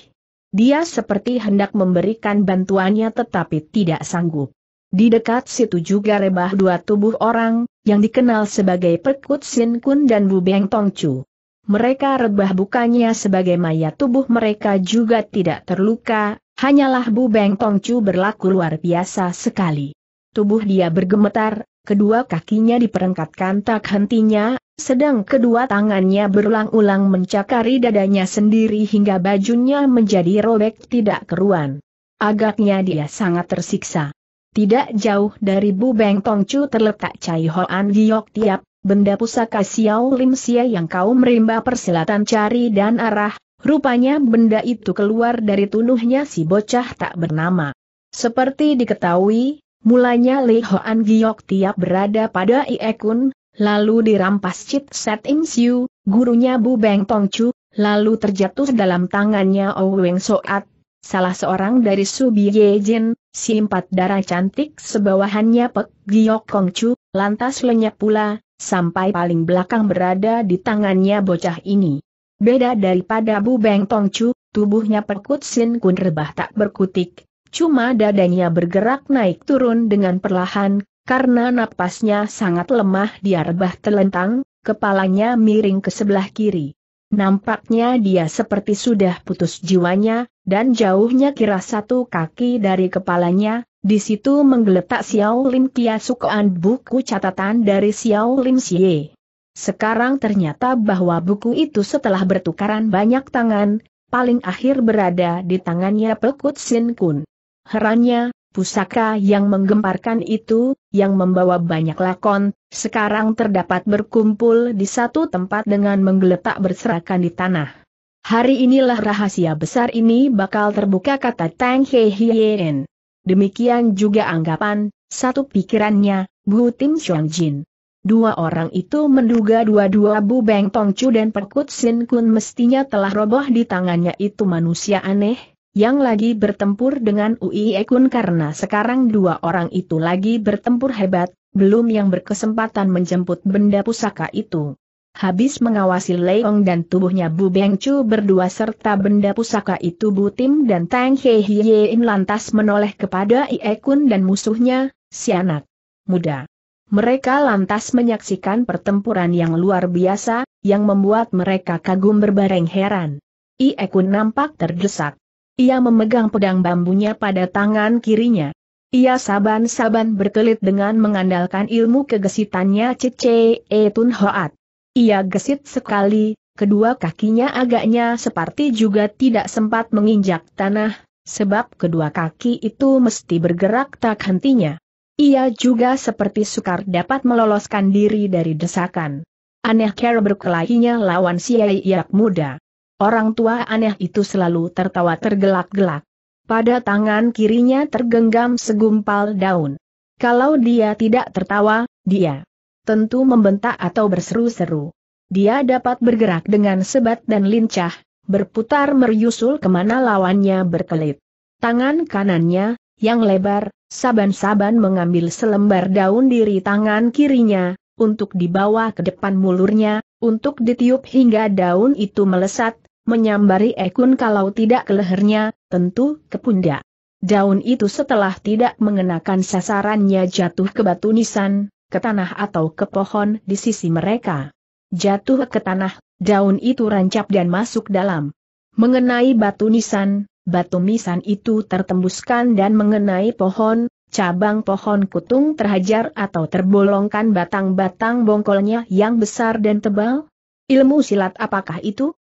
Dia seperti hendak memberikan bantuannya tetapi tidak sanggup. Di dekat situ juga rebah 2 tubuh orang, yang dikenal sebagai Perkut Sin Kun dan Bu Beng Tong Chu. Mereka rebah bukannya sebagai mayat, tubuh mereka juga tidak terluka, hanyalah Bu Beng Tong Chu berlaku luar biasa sekali. Tubuh dia bergemetar, kedua kakinya diperengkatkan tak hentinya, sedang kedua tangannya berulang-ulang mencakari dadanya sendiri hingga bajunya menjadi robek tidak keruan. Agaknya dia sangat tersiksa. Tidak jauh dari Bu Beng Tong Chu terletak Cai Hoan Giyok Tiap, benda pusaka Siau Lim Kiai yang kau merimba persilatan cari dan arah, rupanya benda itu keluar dari tunuhnya si bocah tak bernama. Seperti diketahui, mulanya Li Hoan Giyok Tiap berada pada Ie Kun, lalu dirampas Cit Set Im Siu, gurunya Bu Beng Tong Chu, lalu terjatuh dalam tangannya Oweng Soat, salah seorang dari Subi Yejin, si empat darah cantik sebawahannya Pek Giyok Kongcu, lantas lenyap pula, sampai paling belakang berada di tangannya bocah ini. Beda daripada Bu Beng Tong Chu, tubuhnya Perkut Sin Kun rebah tak berkutik, cuma dadanya bergerak naik turun dengan perlahan, karena napasnya sangat lemah dia rebah telentang, kepalanya miring ke sebelah kiri. Nampaknya dia seperti sudah putus jiwanya, dan jauhnya kira satu kaki dari kepalanya, di situ menggeletak Siau Lim Kiai Sukoan buku catatan dari Siau Lim Sie. Sekarang ternyata bahwa buku itu setelah bertukaran banyak tangan, paling akhir berada di tangannya Perkut Sin Kun. Herannya, pusaka yang menggemparkan itu, yang membawa banyak lakon, sekarang terdapat berkumpul di satu tempat dengan menggeletak berserakan di tanah. Hari inilah rahasia besar ini bakal terbuka, kata Tang Hei Hiein. Demikian juga anggapan, satu pikirannya, Bu Tim Siang Jin. Dua orang itu menduga dua-dua Bu Beng Tong Chu dan Perkut Sin Kun mestinya telah roboh di tangannya itu manusia aneh, yang lagi bertempur dengan Uie Kun, karena sekarang dua orang itu lagi bertempur hebat, belum yang berkesempatan menjemput benda pusaka itu. Habis mengawasi Leong dan tubuhnya Bu Beng Chu berdua serta benda pusaka itu, Butim dan Tang Hei Hiein lantas menoleh kepada Ie Kun dan musuhnya, si anak muda. Mereka lantas menyaksikan pertempuran yang luar biasa, yang membuat mereka kagum berbareng heran. Ie Kun nampak terdesak. Ia memegang pedang bambunya pada tangan kirinya. Ia saban-saban berkelit dengan mengandalkan ilmu kegesitannya Cece Etun Hoat. Ia gesit sekali, kedua kakinya agaknya seperti juga tidak sempat menginjak tanah, sebab kedua kaki itu mesti bergerak tak hentinya. Ia juga seperti sukar dapat meloloskan diri dari desakan. Aneh cara berkelahinya lawan si ayak muda. Orang tua aneh itu selalu tertawa tergelak-gelak. Pada tangan kirinya tergenggam segumpal daun. Kalau dia tidak tertawa, dia tentu membentak atau berseru-seru. Dia dapat bergerak dengan sebat dan lincah, berputar meryusul kemana lawannya berkelit. Tangan kanannya, yang lebar, saban-saban mengambil selembar daun dari tangan kirinya, untuk dibawa ke depan mulurnya, untuk ditiup hingga daun itu melesat, menyambari Ekun kalau tidak ke lehernya, tentu ke pundak. Daun itu setelah tidak mengenakan sasarannya jatuh ke batu nisan, ke tanah atau ke pohon di sisi mereka. Jatuh ke tanah, daun itu rancap dan masuk dalam. Mengenai batu nisan itu tertembuskan dan mengenai pohon, cabang pohon kutung terhajar atau terbolongkan batang-batang bongkolnya yang besar dan tebal. Ilmu silat apakah itu?